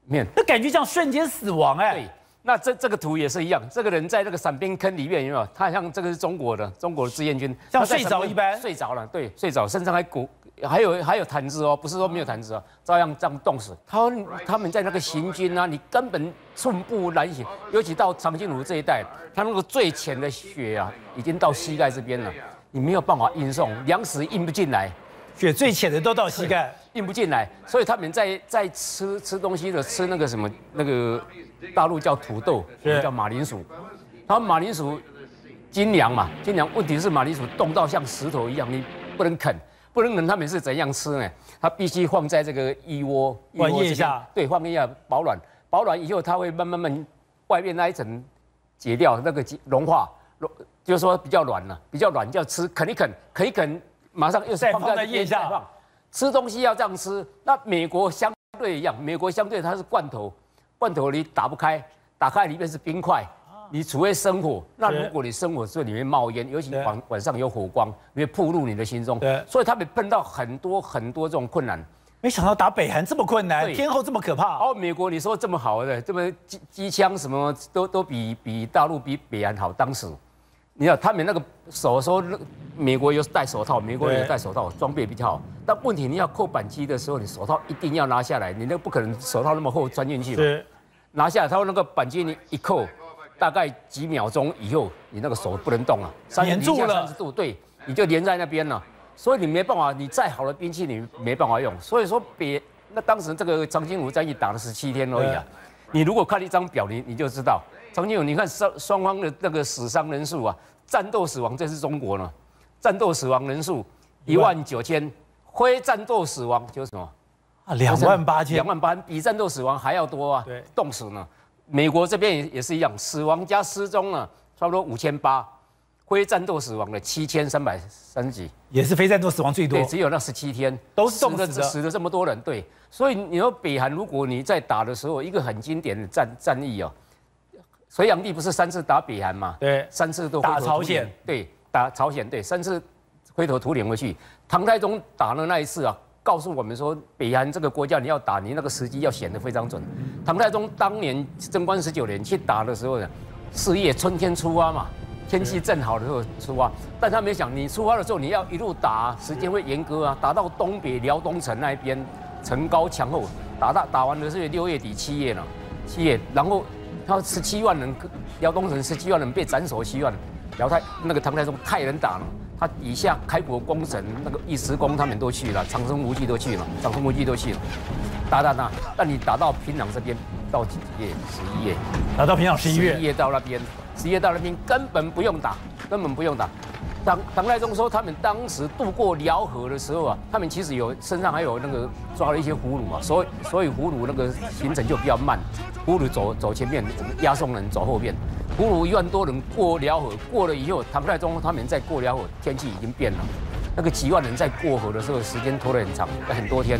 面，那感觉像瞬间死亡哎、欸。对，那这这个图也是一样，这个人在那个伞兵坑里面有没有？他像这个是中国的，中国的志愿军，像睡着一般，睡着了，对，睡着，身上还骨，还有还有毯子哦，不是说没有毯子哦，照样这样冻死。他他们在那个行军啊，你根本寸步难行，尤其到长津湖这一带，他那个最浅的雪啊，已经到膝盖这边了，你没有办法运送，粮食运不进来。 血最浅的都到膝盖，运不进来，所以他们在在吃吃东西的吃那个什么那个大陆叫土豆，叫马铃薯，然后马铃薯精粮嘛，精粮问题是马铃薯冻到像石头一样，你不能啃，不能啃，他们是怎样吃呢？他必须放在这个一窝放一下，对，放一下保暖，保暖以后它会慢慢慢外面那一层解掉，那个融化，就是说比较软了、啊，比较软，叫吃啃一啃，啃一啃。 马上又再放在腋下，吃东西要这样吃。那美国相对一样，美国相对它是罐头，罐头你打不开，打开里面是冰块，你除非生火。那如果你生火之后里面冒烟，尤其晚晚上有火光，你会暴露你的行踪。所以他们碰到很多很多这种困难。没想到打北韩这么困难，天后这么可怕。哦，美国你说这么好的，这么机机枪什么都都比比大陆比北韩好，当时。你看他们那个手说，美国有戴手套，美国人有戴手套，装备比较好。但问题你要扣扳机的时候，你手套一定要拿下来，你那不可能手套那么厚穿进去嘛。是。拿下来，他那个扳机你一扣，大概几秒钟以后，你那个手不能动了，粘住了。三十度，对，你就粘在那边了。所以你没办法，你再好的兵器你没办法用。所以说别那当时这个长津湖战役打了十七天而已啊。你如果看一张表，你你就知道。 长津湖，你看双双方的那个死伤人数啊，战斗死亡，这是中国呢，战斗死亡人数一万九千，非战斗死亡就是什么啊，两万八千，两万八比战斗死亡还要多啊，对，冻死呢。美国这边也也是一样，死亡加失踪呢，差不多五千八，非战斗死亡的七千三百三十几，也是非战斗死亡最多，对，只有那十七天都是冻死的，死了这么多人，对，所以你说北韩如果你在打的时候，一个很经典的战战役啊。 隋炀帝不是三次打北韩嘛？对，三次都打朝鲜，对，打朝鲜，对，三次灰头土脸回去。唐太宗打了那一次啊，告诉我们说，北韩这个国家你要打，你那个时机要选得非常准。唐太宗当年贞观十九年去打的时候呢，四月春天出发嘛，天气正好的时候出发。但他没想，你出发的时候你要一路打，时间会严格啊，打到东北辽东城那边，城高墙厚，打到打完的是六月底七月了，七月，然后。 他十七万人，辽东城十七万人被斩首七万，辽太那个唐太宗太能打了，他以下开国功臣那个尉迟恭他们都去了，长生无忌都去了，长生无忌都去了，打打打，但你打到平壤这边到几月？十一月，打到平壤十一月，十一月到那边，十一月到那边根本不用打，根本不用打。唐唐太宗说他们当时渡过辽河的时候啊，他们其实有身上还有那个抓了一些俘虏啊，所以所以俘虏那个行程就比较慢。 俘虏走走前面，我们押送人走后面。俘虏一万多人过辽河，过了以后，唐太宗他们在过辽河，天气已经变了。那个几万人在过河的时候，时间拖得很长，很多天。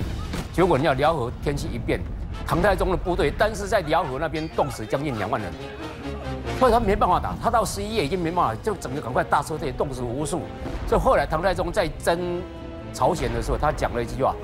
结果你要辽河天气一变，唐太宗的部队，但是在辽河那边冻死将近两万人，所以他没办法打。他到十一月已经没办法，就整个赶快大撤退，冻死无数。所以后来唐太宗在征朝鲜的时候，他讲了一句话。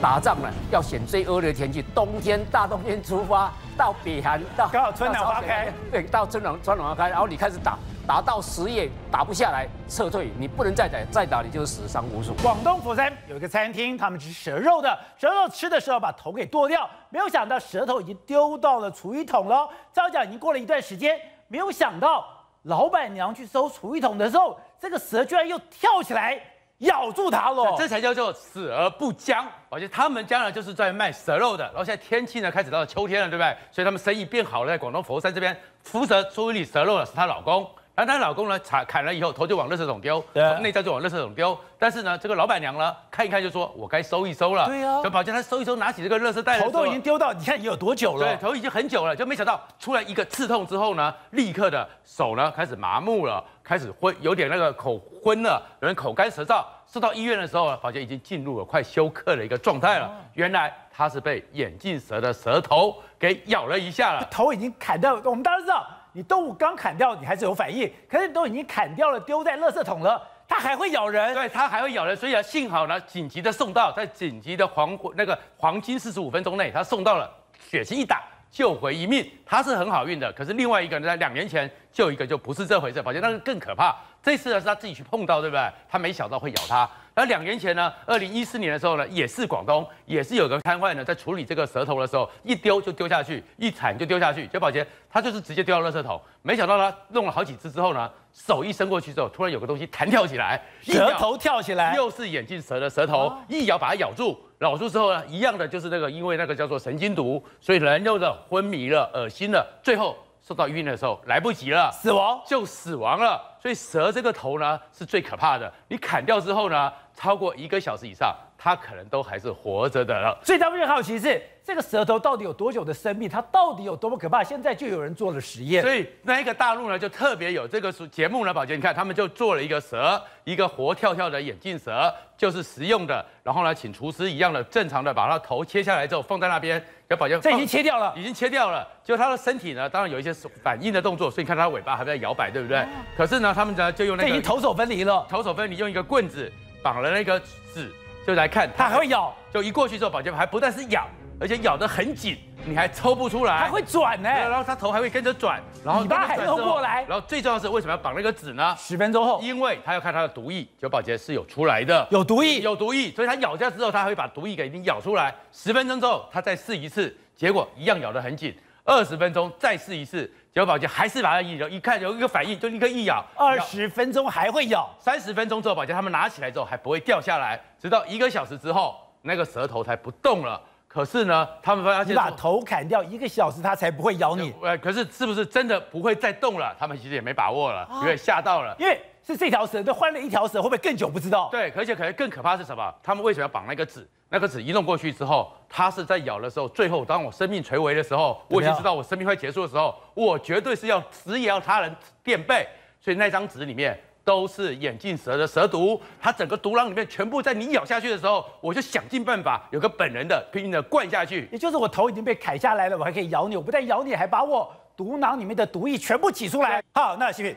打仗了，要选最恶劣的天气，冬天大冬天出发，到北韩，到刚好春暖花开，对，到春暖春暖花开，然后你开始打，打到十月打不下来，撤退，你不能再打，再打你就是死伤无数。广东佛山有一个餐厅，他们吃蛇肉的，蛇肉吃的时候把头给剁掉，没有想到舌头已经丢到了厨余桶喽。照讲已经过了一段时间，没有想到老板娘去收厨余桶的时候，这个蛇居然又跳起来。 咬住它了，这才叫做死而不僵。而且他们家呢，就是在卖蛇肉的。然后现在天气呢，开始到了秋天了，对不对？所以他们生意变好了。在广东佛山这边，负责处理蛇肉的是她老公。然后她老公呢，砍砍了以后，头就往垃圾桶丢，从内脏就往垃圾桶丢。但是呢，这个老板娘呢，看一看就说，我该收一收了。对呀、啊，就跑进来收一收，拿起这个垃圾袋，头都已经丢到，你看你有多久了？对，头已经很久了，就没想到出来一个刺痛之后呢，立刻的手呢开始麻木了。 开始昏，有点那个口昏了，有人口干舌燥。送到医院的时候，发现已经进入了快休克的一个状态了。原来他是被眼镜蛇的舌头给咬了一下了，头已经砍掉。我们大家知道，你动物刚砍掉，你还是有反应，可是你都已经砍掉了，丢在垃圾桶了。 它还会咬人，对，它还会咬人，所以啊，幸好呢，紧急的送到，在紧急的黄那个黄金四十五分钟内，它送到了，血清一打救回一命，它是很好运的。可是另外一个人在两年前救一个就不是这回事，反正那个更可怕。这次呢是他自己去碰到，对不对？他没想到会咬他。然后两年前呢，二零一四年的时候呢，也是广东，也是有个瘫痪呢，在处理这个舌头的时候，一丢就丢下去，一铲就丢下去，就保洁他就是直接丢到垃圾桶。没想到他弄了好几次之后呢。 手一伸过去之后，突然有个东西弹跳起来，舌头跳起来，又是眼镜蛇的舌头，一咬把它咬住，咬住之后呢，一样的就是那个，因为那个叫做神经毒，所以人又的昏迷了、恶心了，最后送到医院的时候来不及了，死亡就死亡了。所以蛇这个头呢是最可怕的，你砍掉之后呢，超过一个小时以上，它可能都还是活着的了。最大家最好奇是。 这个舌头到底有多久的生命？它到底有多么可怕？现在就有人做了实验，所以那一个大陆呢，就特别有这个节目呢，宝杰，你看他们就做了一个蛇，一个活跳跳的眼镜蛇，就是食用的。然后呢，请厨师一样的正常的把它头切下来之后放在那边，给宝杰，这已经切掉了，已经切掉了。就它的身体呢，当然有一些反应的动作，所以你看它尾巴还在摇摆，对不对？啊、可是呢，他们呢就用那个这已经头手分离了，头手分离用一个棍子绑了那个纸，就来看它还会咬。就一过去之后，宝杰还不但是咬。 而而且咬得很紧，你还抽不出来，还会转呢。然后它头还会跟着转，然后尾巴还抽过来。然后最重要的是，为什么要绑那个纸呢？十分钟后，因为它要看它的毒液，九保洁是有出来的，有毒液，有毒液，所以它咬下之后，它会把毒液给你咬出来。十分钟之后，它再试一次，结果一样咬得很紧。二十分钟再试一次。 九保洁还是把它一咬，一看有一个反应就立刻一咬，二十分钟还会咬，三十分钟之后保洁他们拿起来之后还不会掉下来，直到一个小时之后那个舌头才不动了。可是呢，他们发现你把头砍掉一个小时它才不会咬你，呃，可是是不是真的不会再动了？他们其实也没把握了，有点吓到了，因为是这条蛇，那换了一条蛇会不会更久不知道？对，而且可能更可怕是什么？他们为什么要绑那个纸？ 那个纸一弄过去之后，它是在咬的时候，最后当我生命垂危的时候，我已经知道我生命快结束的时候，我绝对是要死也要他人垫背。所以那张纸里面都是眼镜蛇的蛇毒，它整个毒囊里面全部在你咬下去的时候，我就想尽办法有个本能的拼命的灌下去。也就是我头已经被砍下来了，我还可以咬你，我不但咬你，还把我毒囊里面的毒液全部挤出来。好，那幸运。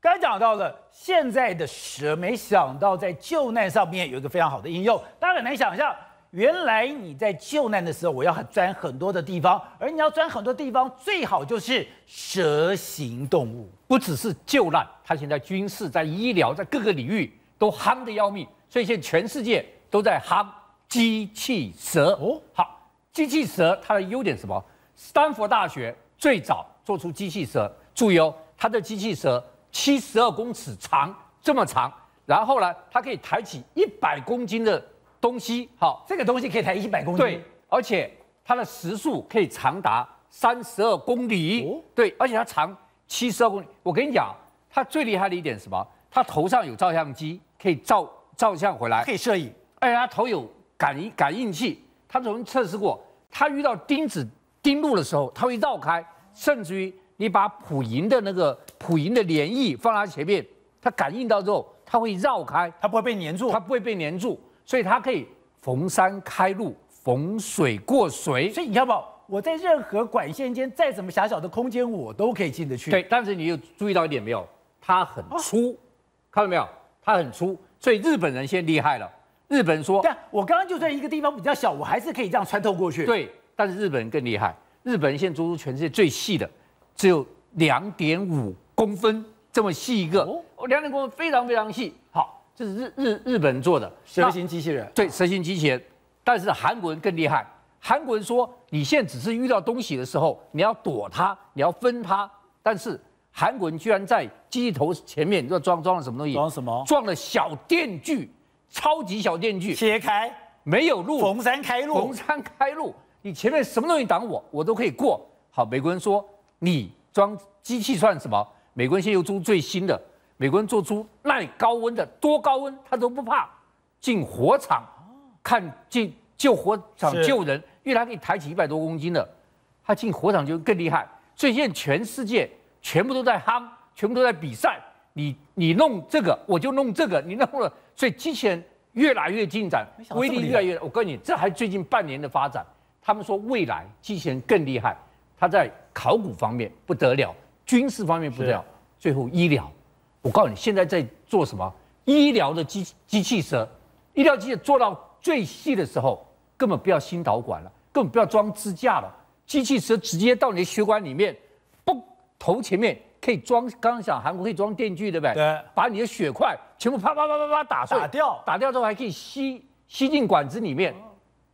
刚讲到了，现在的蛇没想到在救难上面有一个非常好的应用。大家很难想象，原来你在救难的时候，我要钻很多的地方，而你要钻很多地方，最好就是蛇形动物。不只是救难，它现在军事、在医疗、在各个领域都夯得要命，所以现在全世界都在夯机器蛇。哦，好，机器蛇它的优点是什么？斯坦福大学最早做出机器蛇，注意哦，它的机器蛇。 七十二公尺长，这么长，然后呢，它可以抬起一百公斤的东西。好，这个东西可以抬一百公斤。对，而且它的时速可以长达三十二公里。哦、对，而且它长七十二公里。我跟你讲，它最厉害的一点是什么？它头上有照相机，可以照照相回来，可以摄影。而且它头有感应感应器，它曾经测试过，它遇到钉子钉路的时候，它会绕开，甚至于。 你把捕蝇的那个捕蝇的涟漪放在前面，它感应到之后，它会绕开，它不会被粘住，它不会被粘住，所以它可以逢山开路，逢水过水。所以你看吧，我在任何管线间，再怎么狭小的空间，我都可以进得去。对，但是你有注意到一点没有？它很粗，哦、看到没有？它很粗，所以日本人先厉害了。日本人说，但我刚刚就算一个地方比较小，我还是可以这样穿透过去。对，但是日本人更厉害，日本人现在做出全世界最细的。 只有两点五公分这么细一个，哦，两点公分非常非常细。好，这是日日日本人做的蛇形机器人，对，蛇形机器人。但是韩国人更厉害，韩国人说你现在只是遇到东西的时候，你要躲它，你要分它。但是韩国人居然在机器头前面，你知道装装了什么东西？装什么？装了小电锯，超级小电锯，切开没有路，逢山开路，逢山开路。你前面什么东西挡我，我都可以过。好，美国人说。 你装机器算什么？美国人现在又做最新的，美国人做出耐高温的，多高温他都不怕。进火场看进救火场救人，因为他可以抬起一百多公斤的，他进火场就更厉害。所以现在全世界全部都在夯，全部都在比赛。你你弄这个，我就弄这个，你弄了，所以机器人越来越进展，威力越来越。我跟你，这还最近半年的发展。他们说未来机器人更厉害。 他在考古方面不得了，军事方面不得了，最后医疗，我告诉你，现在在做什么？医疗的机机器蛇，医疗机器做到最细的时候，根本不要心导管了，根本不要装支架了，机器蛇直接到你的血管里面，嘣，头前面可以装，刚刚讲韩国可以装电锯，对不对？对，把你的血块全部啪啪啪啪啪打碎，打掉，打掉之后还可以吸吸进管子里面，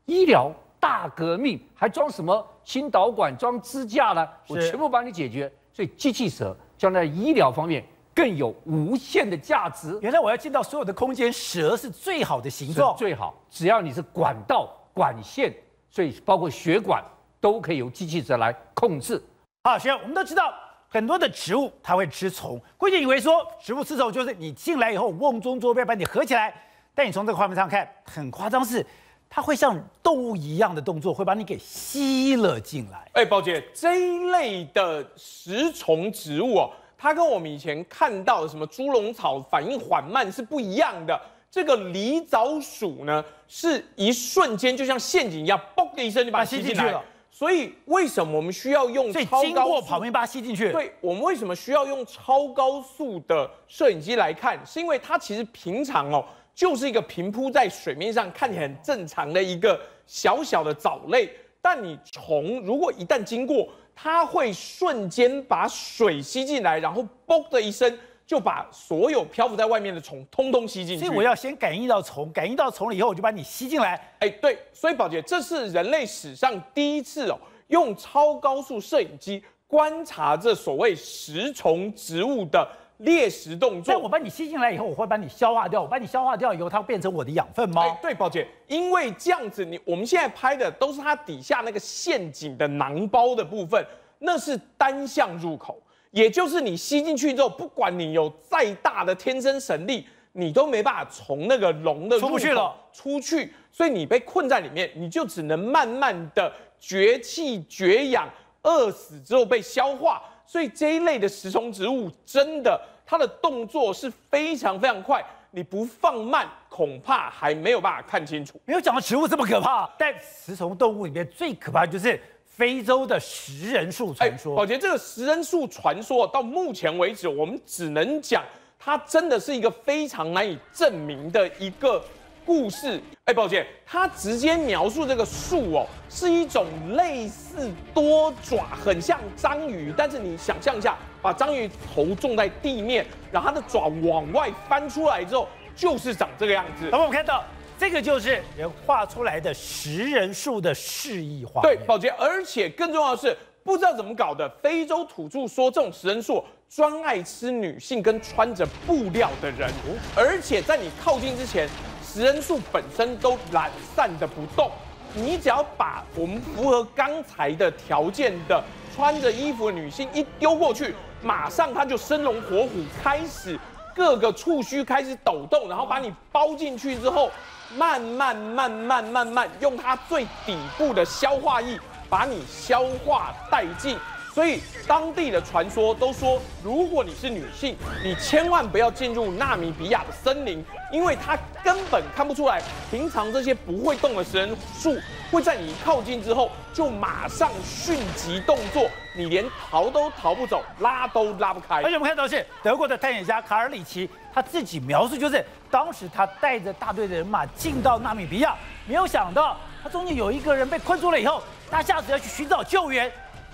医疗。 大革命还装什么新导管、装支架呢？我全部帮你解决。所以机器蛇将来医疗方面更有无限的价值。原来我要进到所有的空间，蛇是最好的形状，最好。只要你是管道、管线，所以包括血管都可以由机器蛇来控制。好，学长，我们都知道很多的植物它会吃虫，过去以为说植物吃虫就是你进来以后瓮中捉鳖把你合起来，但你从这个画面上看，很夸张是。 它会像动物一样的动作，会把你给吸了进来。哎、欸，宝姐，这一类的食虫植物哦，它跟我们以前看到的什么猪笼草反应缓慢是不一样的。这个狸藻属呢，是一瞬间就像陷阱一样，嘣的一声就把它吸进去了。所以为什么我们需要用超高速？所以经过旁边把它吸进去。对，我们为什么需要用超高速的摄影机来看？是因为它其实平常哦。 就是一个平铺在水面上看起来很正常的一个小小的藻类，但你虫如果一旦经过，它会瞬间把水吸进来，然后嘣的一声就把所有漂浮在外面的虫通通吸进去。所以我要先感应到虫，感应到虫了以后，我就把你吸进来。哎、欸，对，所以宝杰，这是人类史上第一次哦，用超高速摄影机观察这所谓食虫植物的猎食动作。但我把你吸进来以后，我会把你消化掉。我把你消化掉以后，它会变成我的养分吗？欸、对，宝姐，因为这样子，你我们现在拍的都是它底下那个陷阱的囊包的部分，那是单向入口，也就是你吸进去之后，不管你有再大的天生神力，你都没办法从那个笼的入口出不去了，出去，所以你被困在里面，你就只能慢慢的绝气绝氧，饿死之后被消化。所以这一类的食虫植物，真的它的动作是非常非常快，你不放慢，恐怕还没有办法看清楚。没有讲到植物这么可怕，但食虫动物里面最可怕的就是非洲的食人树传说。宝杰，这个食人树传说到目前为止，我们只能讲它真的是一个非常难以证明的一个故事。哎，宝杰，它直接描述这个树哦，是一种类似多爪，很像章鱼，但是你想象一下，把章鱼头种在地面，然后它的爪往外翻出来之后，就是长这个样子。那我们看到这个就是人画出来的食人树的示意画面。对，宝杰，而且更重要的是，不知道怎么搞的，非洲土著说这种食人树专爱吃女性跟穿着布料的人，而且在你靠近之前，食人树本身都懒散的不动，你只要把我们符合刚才的条件的穿着衣服的女性一丢过去，马上它就生龙活虎，开始各个触须开始抖动，然后把你包进去之后，慢慢慢慢慢慢用它最底部的消化液把你消化殆尽。所以当地的传说都说，如果你是女性，你千万不要进入纳米比亚的森林，因为它根本看不出来。平常这些不会动的食人树，会在你靠近之后就马上迅疾动作，你连逃都逃不走，拉都拉不开。而且我们看到是德国的探险家卡尔里奇，他自己描述就是，当时他带着大队的人马进到纳米比亚，没有想到他中间有一个人被困住了以后，他下水要去寻找救援。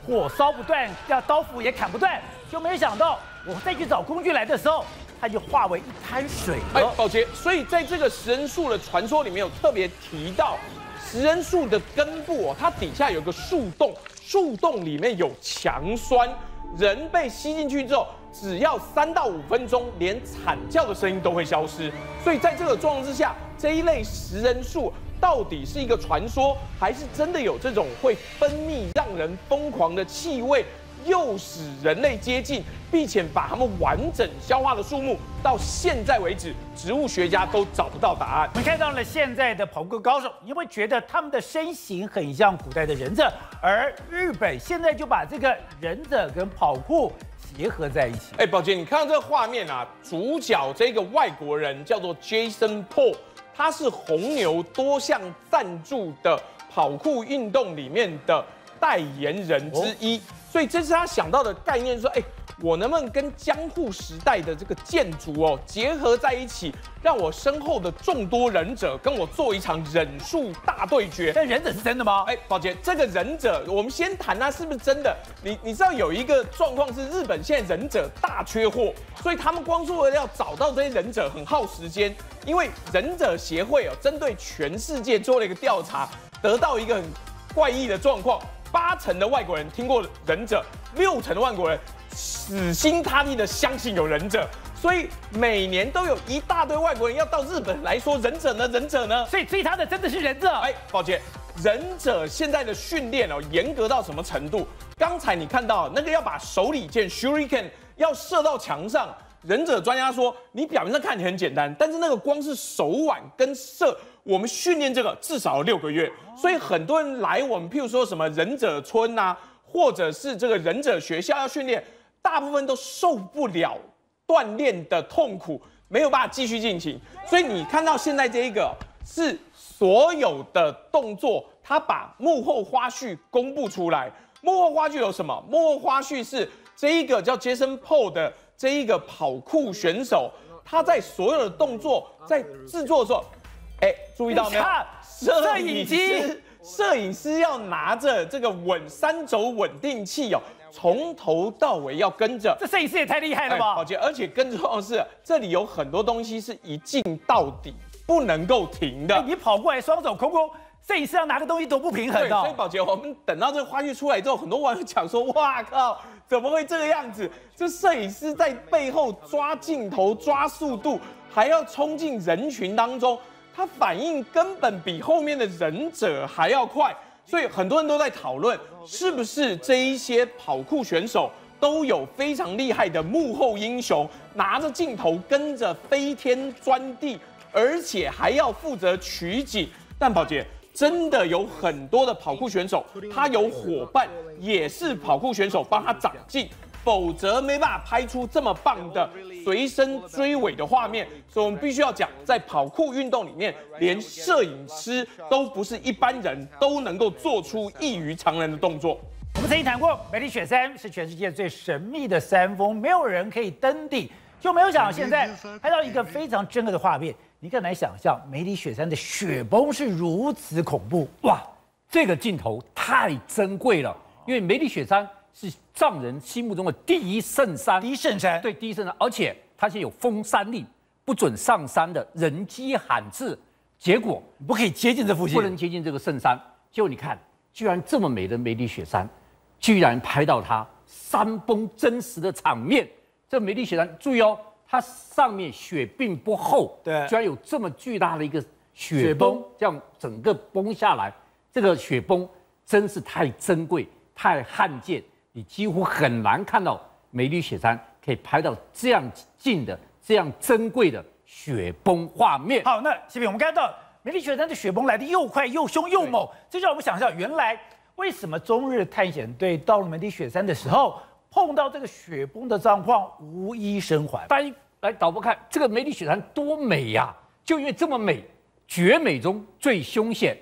火烧不断，要刀斧也砍不断，就没想到我再去找工具来的时候，它就化为一滩水了。哎，宝杰，所以在这个食人树的传说里面有特别提到，食人树的根部哦，它底下有个树洞，树洞里面有强酸，人被吸进去之后，只要三到五分钟，连惨叫的声音都会消失。所以在这个状况之下，这一类食人树到底是一个传说，还是真的有这种会分泌让人疯狂的气味，诱使人类接近，并且把它们完整消化的树木，到现在为止，植物学家都找不到答案。我们看到了现在的跑酷高手，你会觉得他们的身形很像古代的忍者，而日本现在就把这个忍者跟跑酷结合在一起。哎，宝杰，你看到这个画面啊，主角这个外国人叫做 Jason Paul。他是红牛多项赞助的跑酷运动里面的代言人之一，所以这是他想到的概念，说：哎，我能不能跟江户时代的这个建筑哦结合在一起，让我身后的众多忍者跟我做一场忍术大对决？但忍者是真的吗？哎，宝杰，这个忍者，我们先谈他是不是真的。你你知道有一个状况是日本现在忍者大缺货，所以他们光说要找到这些忍者很耗时间。因为忍者协会哦，针对全世界做了一个调查，得到一个很怪异的状况：八成的外国人听过忍者，六成的外国人死心塌地的相信有忍者，所以每年都有一大堆外国人要到日本来说忍者呢，忍者呢。所以追他的真的是忍者。哎，抱歉，忍者现在的训练哦，严格到什么程度？刚才你看到那个要把手里剑 Shuriken 要射到墙上。忍者专家说，你表面上看你很简单，但是那个光是手腕跟射，我们训练这个至少要六个月。所以很多人来我们，譬如说什么忍者村啊，或者是这个忍者学校要训练，大部分都受不了锻炼的痛苦，没有办法继续进行。所以你看到现在这一个是所有的动作，他把幕后花絮公布出来。幕后花絮有什么？幕后花絮是这一个叫杰森·鲍的。这一个跑酷选手，他在所有的动作在制作的时候，哎，注意到没有？摄影机摄影师要拿着这个稳三轴稳定器哦，从头到尾要跟着。这摄影师也太厉害了吧！而且而且更重要的是，这里有很多东西是一镜到底，不能够停的。欸、你跑过来，双手空空。 摄影师要拿个东西多不平衡的、哦，所以宝杰，我们等到这个花絮出来之后，很多网友讲说：“哇靠，怎么会这个样子？这摄影师在背后抓镜头、抓速度，还要冲进人群当中，他反应根本比后面的忍者还要快。”所以很多人都在讨论，是不是这一些跑酷选手都有非常厉害的幕后英雄，拿着镜头跟着飞天钻地，而且还要负责取景。但宝杰。 真的有很多的跑酷选手，他有伙伴也是跑酷选手帮他长进，否则没办法拍出这么棒的随身追尾的画面。所以我们必须要讲，在跑酷运动里面，连摄影师都不是一般人都能够做出异于常人的动作。我们曾经谈过，美丽雪山是全世界最神秘的山峰，没有人可以登顶，就没有想到现在拍到一个非常震撼的画面。 你更难想象梅里雪山的雪崩是如此恐怖哇！这个镜头太珍贵了，因为梅里雪山是藏人心目中的第一圣山。第一圣山，对，第一圣山，而且它现有封山令，不准上山的人迹罕至，结果不可以接近这附近，不能接近这个圣山。结果你看，居然这么美的梅里雪山，居然拍到它山崩真实的场面。这梅里雪山，注意哦。 它上面雪并不厚，对，居然有这么巨大的一个雪崩，这样整个崩下来，这个雪崩真是太珍贵、太罕见，你几乎很难看到梅里雪山可以拍到这样近的、这样珍贵的雪崩画面。好，那西平，我们看到梅里雪山的雪崩来得又快又凶又猛，这让我们想象，原来为什么中日探险队到了梅里雪山的时候。 碰到这个雪崩的状况，无一生还。大家来导播看，这个梅里雪山多美呀、啊！就因为这么美，绝美中最凶险。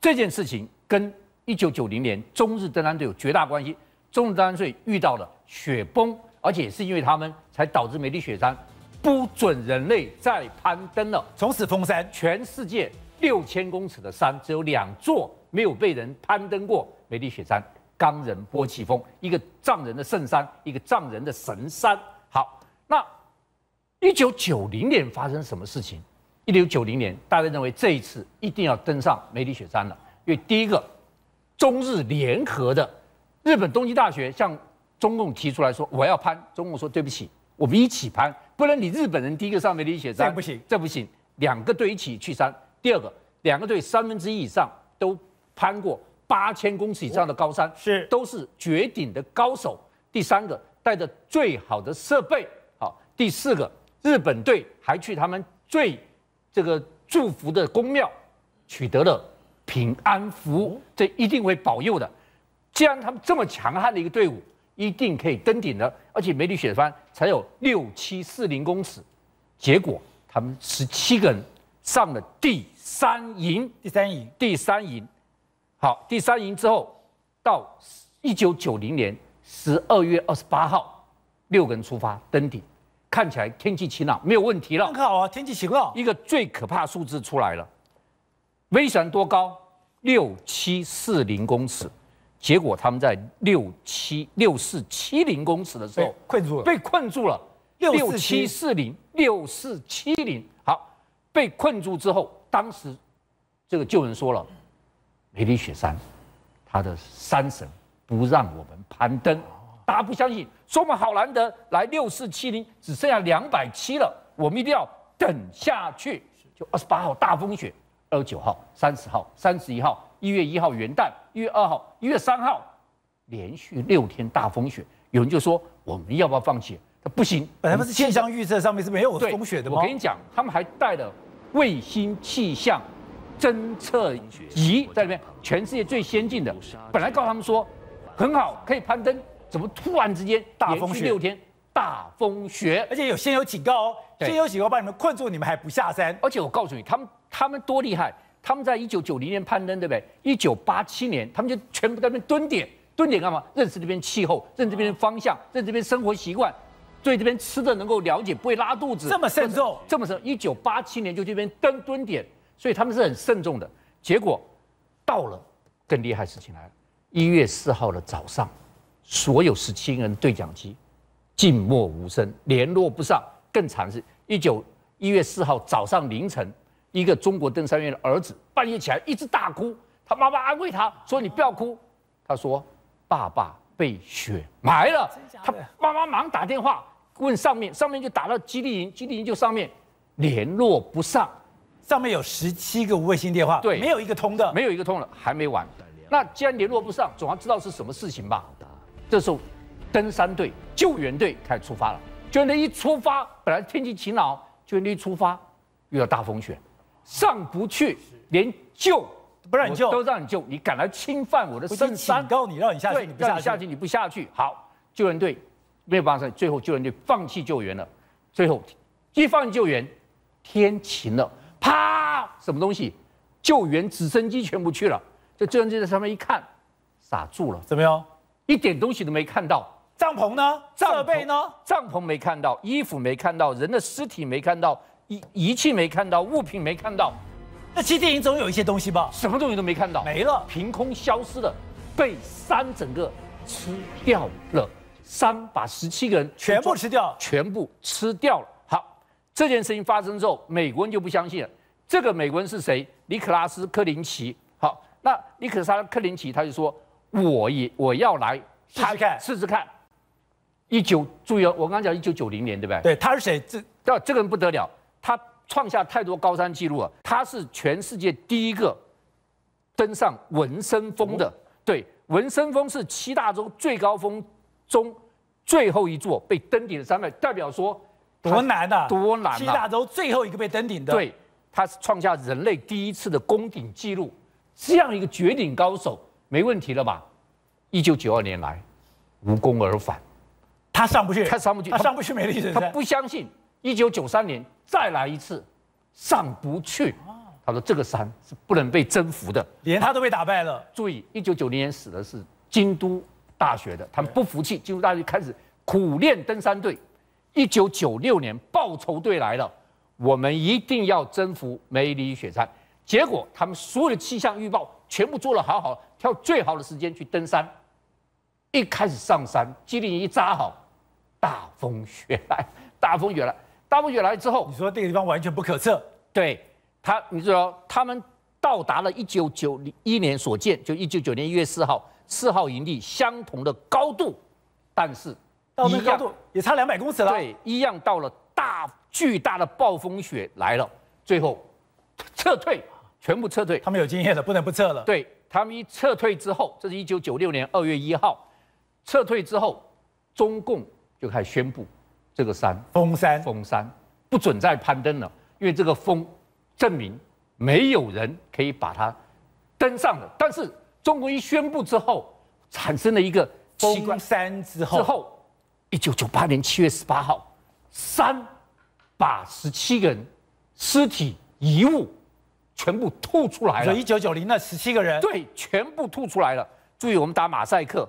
这件事情跟一九九零年中日登山队有绝大关系。中日登山队遇到了雪崩，而且是因为他们才导致梅里雪山不准人类再攀登了，从此封山。全世界六千公尺的山，只有两座没有被人攀登过，梅里雪山。 冈仁波齐峰，一个藏人的圣山，一个藏人的神山。好，那一九九零年发生什么事情？一九九零年，大家认为这一次一定要登上梅里雪山了，因为第一个，中日联合的日本东京大学向中共提出来说我要攀，中共说对不起，我们一起攀，不然你日本人第一个上梅里雪山，这不行，这不行，两个队一起去山。第二个，两个队三分之一以上都攀过。 八千公尺以上的高山是都是绝顶的高手。第三个，带着最好的设备。好，第四个，日本队还去他们最这个祝福的宫庙，取得了平安符，这一定会保佑的。既然他们这么强悍的一个队伍，一定可以登顶的。而且梅里雪山才有六七四零公尺，结果他们十七个人上了第三营。第三营，第三营。 好，第三营之后，到一九九零年十二月二十八号，六个人出发登顶，看起来天气晴朗，没有问题了。很好啊，天气晴朗。一个最可怕数字出来了，梅里雪山多高？六七四零公尺。结果他们在六七六四七零公尺的时候困住了，被困住了。六七四零六四七零，好，被困住之后，当时这个救人说了。 梅里雪山，他的山神不让我们攀登，大家不相信，说我们好难得来六四七零，只剩下两百七了，我们一定要等下去。就二十八号大风雪，二十九号、三十号、三十一号，一月一号元旦，一月二号、一月三号，连续六天大风雪，有人就说我们要不要放弃？他不行，本来不是气象预测上面是没有风雪的吗？我跟你讲，他们还带了卫星气象。 侦测仪在里面，全世界最先进的。本来告诉他们说很好，可以攀登，怎么突然之间大风雪六天大风雪，而且有先有警告哦，先有警告把你们困住，你们还不下山。而且我告诉你，他们他们多厉害！他们在一九九零年攀登，对不对？一九八七年他们就全部在那边蹲点，蹲点干嘛？认识这边气候，认识这边方向，认识这边生活习惯，对这边吃的能够了解，不会拉肚子。这么慎重，这么慎。一九八七年就这边登蹲点。 所以他们是很慎重的。结果到了更厉害的事情来了，一月四号的早上，所有十七人对讲机静默无声，联络不上。更惨的是，一九一月四号早上凌晨，一个中国登山员的儿子半夜起来一直大哭，他妈妈安慰他说：“你不要哭。”他说：“爸爸被雪埋了。”他妈妈忙打电话问上面，上面就打到基地营，基地营就上面联络不上。 上面有十七个无卫星电话，对，没有一个通的，没有一个通的，还没完。那既然联络不上，总要知道是什么事情吧？这时候，登山队、救援队开始出发了。救援队一出发，本来天气晴朗，救援队一出发遇到大风雪，上不去，连救不让你救，都让你救，你敢来侵犯我的圣山？警告你，让你下去，你不下去，你不下去。好，救援队没有办法，最后救援队放弃救援了。最后一放弃救援，天晴了。 啪！什么东西？救援直升机全部去了。这救援机在上面一看，傻住了。怎么样？一点东西都没看到。帐篷呢？设备呢？帐篷没看到，衣服没看到，人的尸体没看到，仪仪器没看到，物品没看到。那基地营总有一些东西吧？什么东西都没看到，没了，凭空消失了，被山整个吃掉了。山把十七个人全部吃掉，全部吃掉了。 这件事情发生之后，美国人就不相信了。这个美国人是谁？尼克拉斯·科林奇。好，那尼克拉斯·科林奇他就说：“我也我要来试试看，试试看。”一九注意哦，我刚刚讲一九九零年，对不对？对，他是谁？这这这个人不得了，他创下太多高山纪录了。他是全世界第一个登上文森峰的。对，文森峰是七大洲最高峰中最后一座被登顶的山脉，代表说。 多难啊！多难啊！七大洲最后一个被登顶的，对，他是创下人类第一次的攻顶记录，这样一个绝顶高手，没问题了吧？一九九二年来，无功而返，他上不去，他上不去，他上不去美丽人生，他不相信。一九九三年再来一次，上不去。他说这个山是不能被征服的，连他都被打败了。注意，一九九零年死的是京都大学的，他们不服气，京都大学开始苦练登山队。 一九九六年，报仇队来了，我们一定要征服梅里雪山。结果他们所有的气象预报全部做得好好，挑最好的时间去登山。一开始上山，机灵一扎好，大风雪来，大风雪来，大风雪来之后，你说这个地方完全不可测。对他，你知道他们到达了一九九一年所见，就一九九年一月四号，四号营地相同的高度，但是。 到那高度也差两百公尺了，对，一样到了大巨大的暴风雪来了，最后撤退，全部撤退。他们有经验了，不能不撤了。对他们一撤退之后，这是一九九六年二月一号，撤退之后，中共就开始宣布这个山封山，封山不准再攀登了，因为这个风证明没有人可以把它登上了。但是中共一宣布之后，产生了一个封山之后之后。 一九九八年七月十八号，山把十七个人尸体遗物全部吐出来了。一九九零那十七个人，对，全部吐出来了。注意，我们打马赛克，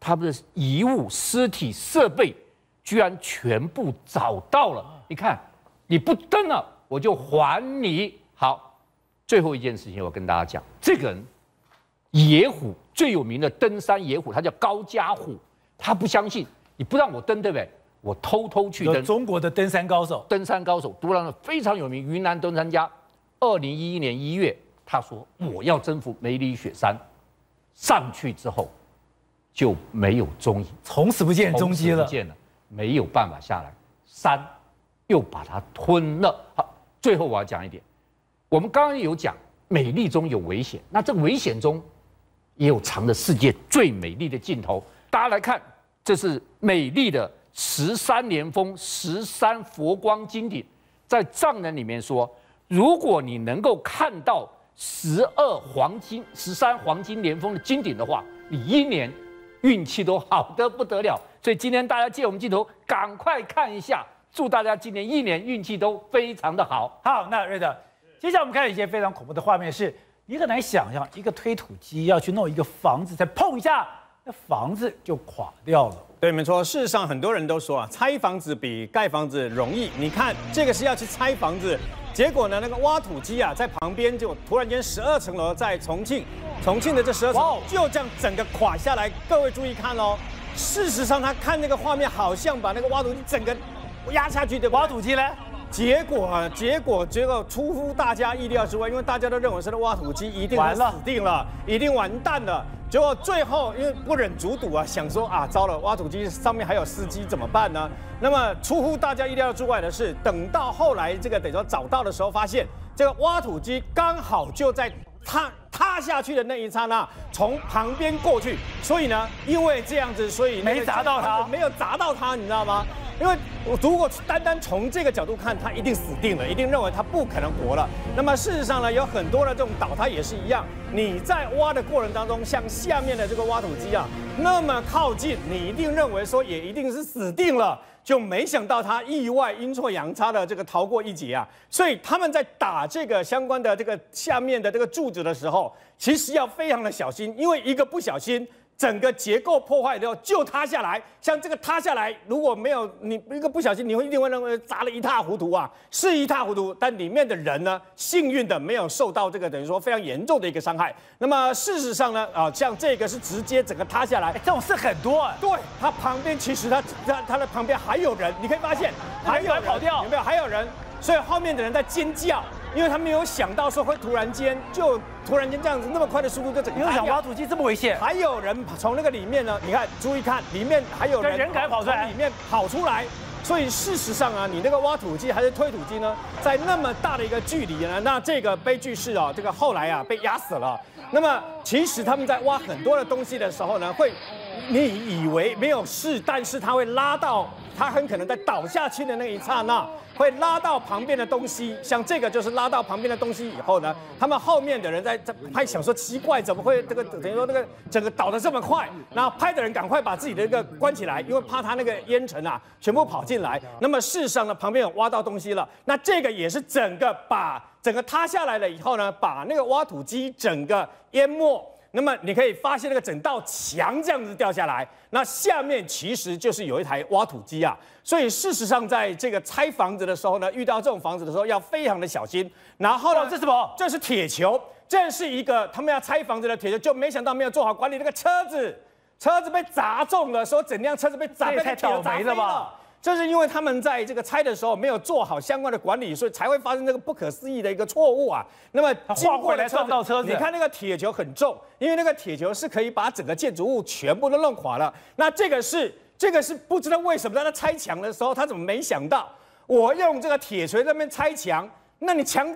他们的遗物、尸体、设备居然全部找到了。你看，你不登了，我就还你。好，最后一件事情，我跟大家讲，这个人野虎最有名的登山野虎，他叫高家虎，他不相信。 你不让我登，对不对？我偷偷去登。中国的登山高手，登山高手，独狼非常有名，云南登山家。二零一一年一月，他说我要征服梅里雪山，上去之后就没有踪影，从此不见踪迹了，不见了，没有办法下来，山又把它吞了。好，最后我要讲一点，我们刚刚有讲美丽中有危险，那这危险中也有藏着世界最美丽的尽头。大家来看。 这是美丽的十三连峰十三佛光金顶，在藏人里面说，如果你能够看到十二黄金、十三黄金连峰的金顶的话，你一年运气都好得不得了。所以今天大家借我们镜头，赶快看一下，祝大家今年一年运气都非常的好。好，那瑞德，接下来我们看一些非常恐怖的画面是，是你很难想象一个推土机要去弄一个房子，才碰一下。 那房子就垮掉了。对，没错。事实上，很多人都说啊，拆房子比盖房子容易。你看，这个是要去拆房子，结果呢，那个挖土机啊，在旁边就突然间十二层楼在重庆，重庆的这十二层就这样整个垮下来。各位注意看哦，事实上他看那个画面，好像把那个挖土机整个压下去的挖土机呢。 结果啊，结果结果出乎大家意料之外，因为大家都认为是那挖土机一定完了，死定了，一定完蛋了。结果最后因为不忍卒睹啊，想说啊，糟了，挖土机上面还有司机怎么办呢？那么出乎大家意料之外的是，等到后来这个等于说找到的时候，发现这个挖土机刚好就在塌塌下去的那一刹那从旁边过去，所以呢，因为这样子，所以没砸到它，没有砸到它，你知道吗？ 因为我如果单单从这个角度看，他一定死定了，一定认为他不可能活了。那么事实上呢，有很多的这种岛，它也是一样。你在挖的过程当中，像下面的这个挖土机啊，那么靠近，你一定认为说也一定是死定了，就没想到他意外阴错阳差的这个逃过一劫啊。所以他们在打这个相关的这个下面的这个柱子的时候，其实要非常的小心，因为一个不小心。 整个结构破坏掉就塌下来，像这个塌下来，如果没有你一个不小心，你会一定会认为砸得一塌糊涂啊，是一塌糊涂。但里面的人呢，幸运的没有受到这个等于说非常严重的一个伤害。那么事实上呢，啊，像这个是直接整个塌下来，这种事很多、啊。对，它旁边其实它它它的旁边还有人，你可以发现还有人跑掉，有没有？还有人，所以后面的人在尖叫。 因为他没有想到说会突然间就突然间这样子那么快的速度就整个。没有想挖土机这么危险。还有人从那个里面呢，你看注意看，里面还有人人敢跑出来，里面跑出来。所以事实上啊，你那个挖土机还是推土机呢，在那么大的一个距离呢，那这个悲剧是啊，这个后来啊被压死了。那么其实他们在挖很多的东西的时候呢，会你以为没有事，但是它会拉到。 它很可能在倒下去的那一刹那，会拉到旁边的东西，像这个就是拉到旁边的东西以后呢，他们后面的人在在拍，想说奇怪，怎么会这个等于说那个整个倒得这么快？然后拍的人赶快把自己的那个关起来，因为怕它那个烟尘啊全部跑进来。那么事实上呢，旁边有挖到东西了，那这个也是整个把整个塌下来了以后呢，把那个挖土机整个淹没。 那么你可以发现那个整道墙这样子掉下来，那下面其实就是有一台挖土机啊。所以事实上，在这个拆房子的时候呢，遇到这种房子的时候要非常的小心。然后呢，这是什么？这是铁球，这是一个他们要拆房子的铁球，就没想到没有做好管理，那个车子车子被砸中了，说整辆车子被砸，太倒霉了吧！ 这是因为他们在这个拆的时候没有做好相关的管理，所以才会发生这个不可思议的一个错误啊。那么晃回来撞到车子，你看那个铁球很重，因为那个铁球是可以把整个建筑物全部都弄垮了。那这个是这个是不知道为什么在他拆墙的时候，他怎么没想到我用这个铁锤在那边拆墙？那你墙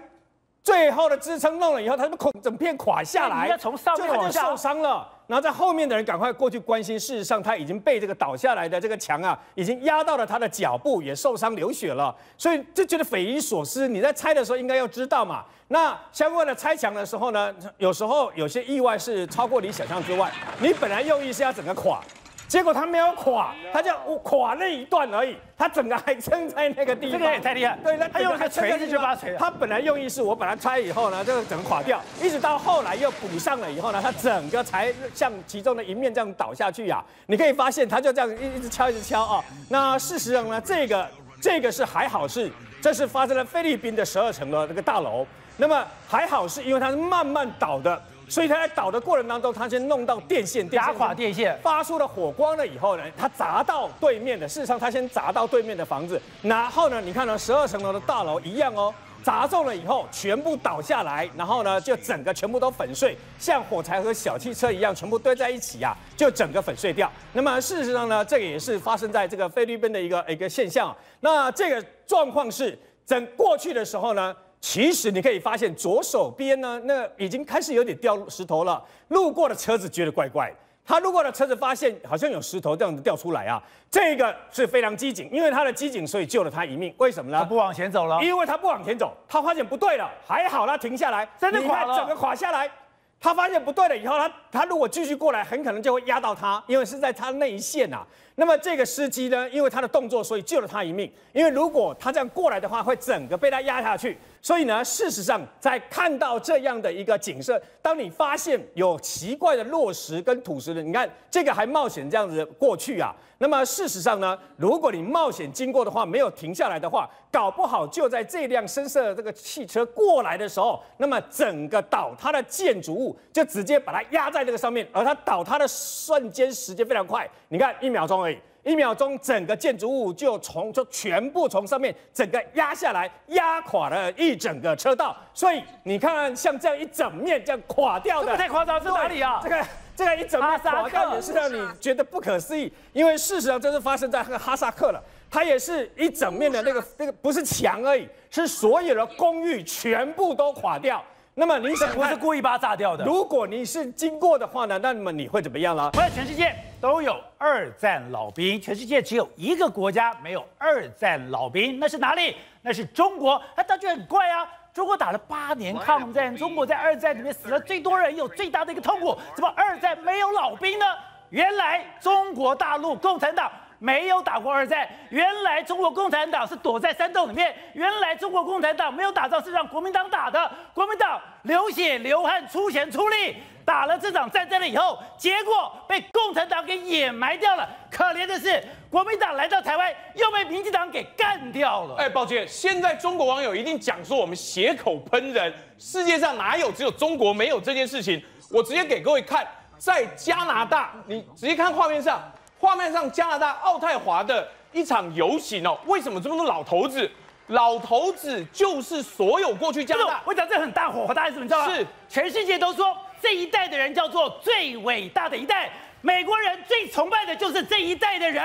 最后的支撑弄了以后，它就整片垮下来，就他就受伤了。 然后在后面的人赶快过去关心，事实上他已经被这个倒下来的这个墙啊，已经压到了他的脚部，也受伤流血了，所以就觉得匪夷所思。你在拆的时候应该要知道嘛。那相关的拆墙的时候呢，有时候有些意外是超过你想象之外。你本来用意是要整个垮，结果他没有垮，他就垮那一段而已，他整个还撑在那个地方。这个也太厉害，对，他用一个锤子就把它锤了。他本来用意是我把它拆以后呢，这个整个垮掉，一直到后来又补上了以后呢，它整个才。 像其中的一面这样倒下去呀、啊，你可以发现它就这样一一直敲一直敲啊。那事实上呢，这个这个是还好是，这是发生在菲律宾的十二层的那个大楼。那么还好是因为它是慢慢倒的，所以它在倒的过程当中，它先弄到电线，压垮电线，发出了火光了以后呢，它砸到对面的。事实上，它先砸到对面的房子，然后呢，你看到十二层楼的大楼一样哦。 砸中了以后，全部倒下来，然后呢，就整个全部都粉碎，像火柴和小汽车一样，全部堆在一起啊，就整个粉碎掉。那么事实上呢，这个也是发生在这个菲律宾的一个一个现象。那这个状况是，整过去的时候呢，其实你可以发现左手边呢，那已经开始有点掉石头了，路过的车子觉得怪怪。 他路过的车子发现好像有石头这样子掉出来啊，这个是非常机警，因为他的机警，所以救了他一命。为什么呢？他不往前走了，因为他不往前走，他发现不对了，还好他停下来，真的垮了，整个垮下来。他发现不对了以后，他他如果继续过来，很可能就会压到他，因为是在他那一线啊。那么这个司机呢，因为他的动作，所以救了他一命。因为如果他这样过来的话，会整个被他压下去。所以呢，事实上在看到这样的一个景色，当你发现有奇怪的落石跟土石的，你看这个还冒险这样子过去啊。那么事实上呢，如果你冒险经过的话，没有停下来的话，搞不好就在这辆深色的这个汽车过来的时候，那么整个倒塌的建筑物就直接把它压在这个上面，而它倒塌的瞬间时间非常快，你看一秒钟而已。 一秒钟，整个建筑物就从就全部从上面整个压下来，压垮了一整个车道。所以你看，像这样一整面这样垮掉的，这太夸张，是哪里啊？这个这个一整面垮掉也是让你觉得不可思议，因为事实上这是发生在哈萨克了。 它也是一整面的那个那个不是墙而已，是所有的公寓全部都垮掉。那么你想，不是故意把它炸掉的。如果你是经过的话呢，那么你会怎么样呢？在全世界都有二战老兵，全世界只有一个国家没有二战老兵，那是哪里？那是中国。哎，大家很怪啊，中国打了八年抗战，中国在二战里面死了最多人，有最大的一个痛苦，怎么二战没有老兵呢？原来中国大陆共产党。 没有打过二战，原来中国共产党是躲在山洞里面。原来中国共产党没有打仗，是让国民党打的。国民党流血、流汗、出钱、出力，打了这场战争了以后，结果被共产党给掩埋掉了。可怜的是，国民党来到台湾，又被民进党给干掉了。哎，抱歉，现在中国网友一定讲说我们血口喷人，世界上哪有只有中国没有这件事情？我直接给各位看，在加拿大，你直接看画面上。 画面上，加拿大渥太华的一场游行哦，为什么这么多老头子？老头子就是所有过去加拿大，我讲这很大火，大家怎么知道吗？是全世界都说这一代的人叫做最伟大的一代，美国人最崇拜的就是这一代的人。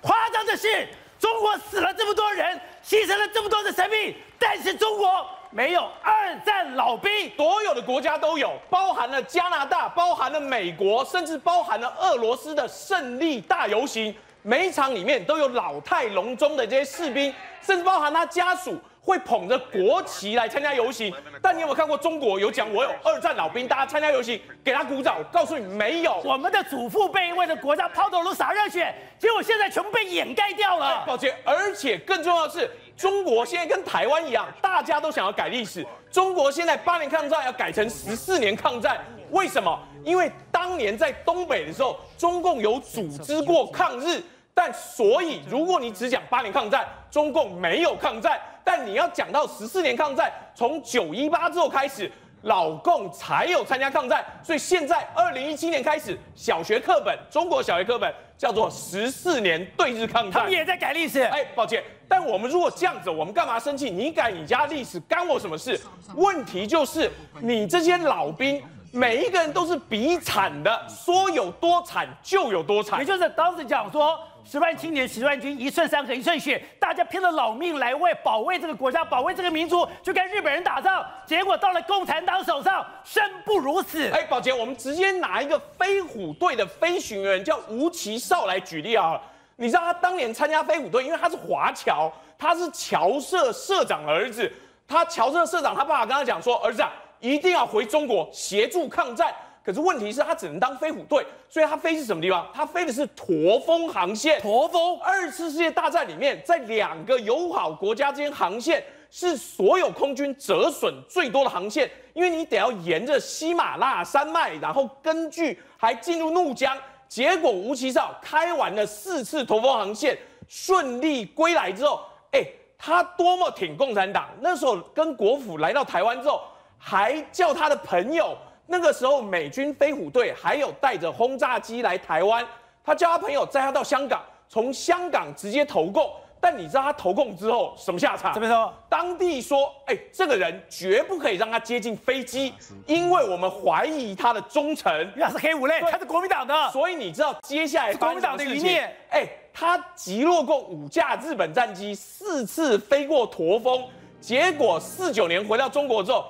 夸张的是，中国死了这么多人，牺牲了这么多的生命，但是中国。 没有二战老兵，所有的国家都有，包含了加拿大，包含了美国，甚至包含了俄罗斯的胜利大游行。每一场里面都有老态龙钟的这些士兵，甚至包含他家属会捧着国旗来参加游行。但你有没有看过中国有讲我有二战老兵，大家参加游行给他鼓掌？我告诉你没有，我们的祖父辈为了国家抛头颅洒热血，结果现在全部被掩盖掉了。抱歉，而且更重要的是。 中国现在跟台湾一样，大家都想要改历史。中国现在八年抗战要改成十四年抗战，为什么？因为当年在东北的时候，中共有组织过抗日，但所以如果你只讲八年抗战，中共没有抗战；但你要讲到十四年抗战，从九一八之后开始，老共才有参加抗战。所以现在二零一七年开始，小学课本，中国小学课本。 叫做十四年对日抗战，他们也在改历史。哎，抱歉，但我们如果这样子，我们干嘛生气？你改你家历史，干我什么事？问题就是你这些老兵，每一个人都是比惨的，说有多惨就有多惨。也就是当时讲说，十万青年十万军，一寸山河一寸血，大家拼了老命来为保卫这个国家，保卫这个民族，就跟日本人打仗，结果到了共产党手上，生不如死。哎，抱歉，我们直接拿一个飞虎队的飞行员叫吴奇胜。 少来举例啊，你知道他当年参加飞虎队，因为他是华侨，他是侨社社长的儿子。他侨社社长，他爸爸跟他讲说，儿子啊，一定要回中国协助抗战。可是问题是他只能当飞虎队，所以他飞是什么地方？他飞的是驼峰航线。驼峰，二次世界大战里面，在两个友好国家之间，航线是所有空军折损最多的航线，因为你得要沿着喜马拉雅山脉，然后根据还进入怒江。 结果吴奇少开完了四次驼峰航线，顺利归来之后，哎，他多么挺共产党！那时候跟国府来到台湾之后，还叫他的朋友，那个时候美军飞虎队还有带着轰炸机来台湾，他叫他朋友载他到香港，从香港直接投共。但你知道他投共之后什么下场？怎么说？当地说，哎，这个人绝不可以让他接近飞机，因为我们怀疑他的忠诚，因为他是黑五类，他是国民党的。所以你知道接下来国民党的余孽，哎，他击落过五架日本战机，四次飞过驼峰，结果四九年回到中国之后，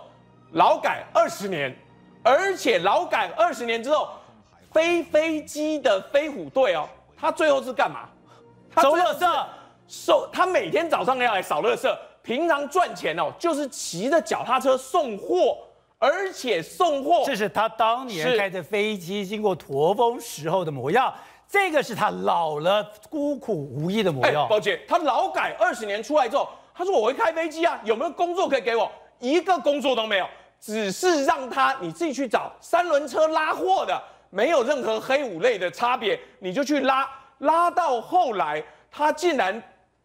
劳改二十年，而且劳改二十年之后，飞飞机的飞虎队哦，他最后是干嘛？走了色。 收他每天早上要来扫垃圾，平常赚钱哦，就是骑着脚踏车送货，而且送货。这是他当年开着飞机经过驼峰时候的模样，这个是他老了孤苦无依的模样。哎，包姐，他劳改二十年出来之后，他说我会开飞机啊，有没有工作可以给我？一个工作都没有，只是让他你自己去找三轮车拉货的，没有任何黑五类的差别，你就去拉，拉到后来他竟然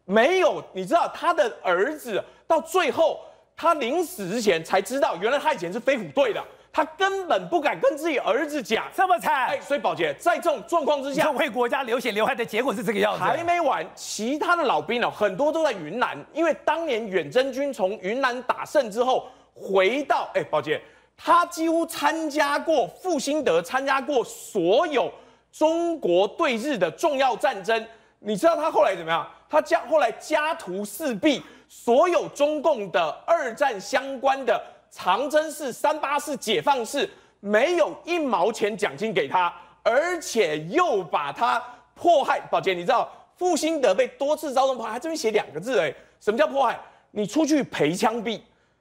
没有，你知道他的儿子到最后他临死之前才知道，原来他以前是飞虎队的。 他根本不敢跟自己儿子讲，这么惨。哎，所以宝杰在这种状况之下，为国家流血流汗的结果是这个样子。还没完，其他的老兵呢、哦，很多都在云南，因为当年远征军从云南打胜之后，回到哎，宝杰他几乎参加过傅兴德参加过所有中国对日的重要战争。你知道他后来怎么样？他家后来家徒四壁，所有中共的二战相关的。 长征式、三八式、解放式，没有一毛钱奖金给他，而且又把他迫害。宝杰，你知道傅兴德被多次遭受迫害，他这边写两个字哎，什么叫迫害？你出去陪枪毙，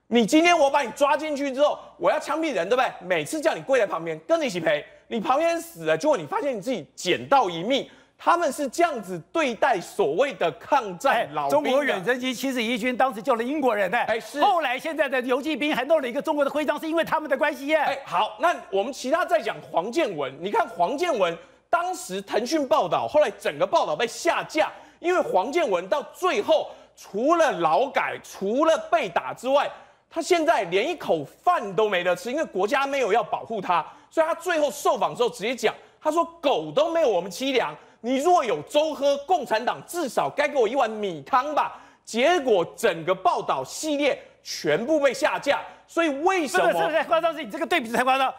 你今天我把你抓进去之后，我要枪毙人，对不对？每次叫你跪在旁边跟着一起陪，你旁边死了，结果你发现你自己捡到一命。 他们是这样子对待所谓的抗战老兵的、哎。中国远征军七十一军当时救了英国人呢、欸，哎是。后来现在的游击兵还弄了一个中国的徽章，是因为他们的关系耶、欸。哎，好，那我们其他再讲黄建文。你看黄建文当时腾讯报道，后来整个报道被下架，因为黄建文到最后除了劳改、除了被打之外，他现在连一口饭都没得吃，因为国家没有要保护他，所以他最后受访的时候直接讲，他说狗都没有我们凄凉。 你若有粥喝，共产党至少该给我一碗米汤吧。结果整个报道系列全部被下架，所以为什么？这个太夸张，是你这个对比太夸张。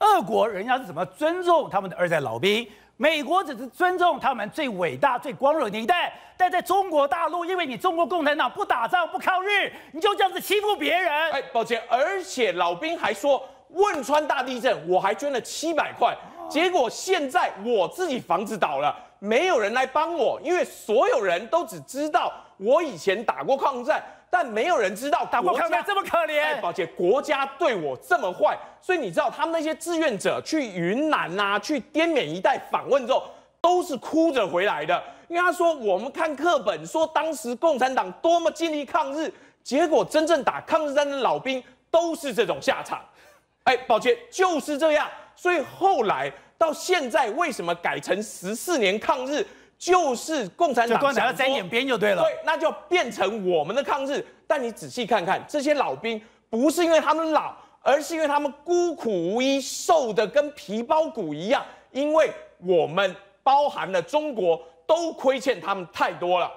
俄国人家是怎么尊重他们的二战老兵？美国只是尊重他们最伟大、最光荣的一代，但在中国大陆，因为你中国共产党不打仗、不抗日，你就这样子欺负别人。哎，抱歉，而且老兵还说，汶川大地震我还捐了七百块。 结果现在我自己房子倒了，没有人来帮我，因为所有人都只知道我以前打过抗战，但没有人知道打过抗战这么可怜。哎，宝姐，国家对我这么坏，所以你知道他们那些志愿者去云南啊，去滇缅一带访问之后，都是哭着回来的，因为他说我们看课本说当时共产党多么尽力抗日，结果真正打抗日战的老兵都是这种下场。哎，宝姐就是这样。 所以后来到现在，为什么改成十四年抗日？就是共产党想要沾点边就对了。对，那就变成我们的抗日。但你仔细看看，这些老兵不是因为他们老，而是因为他们孤苦无依，瘦得跟皮包骨一样。因为我们包含了中国，都亏欠他们太多了。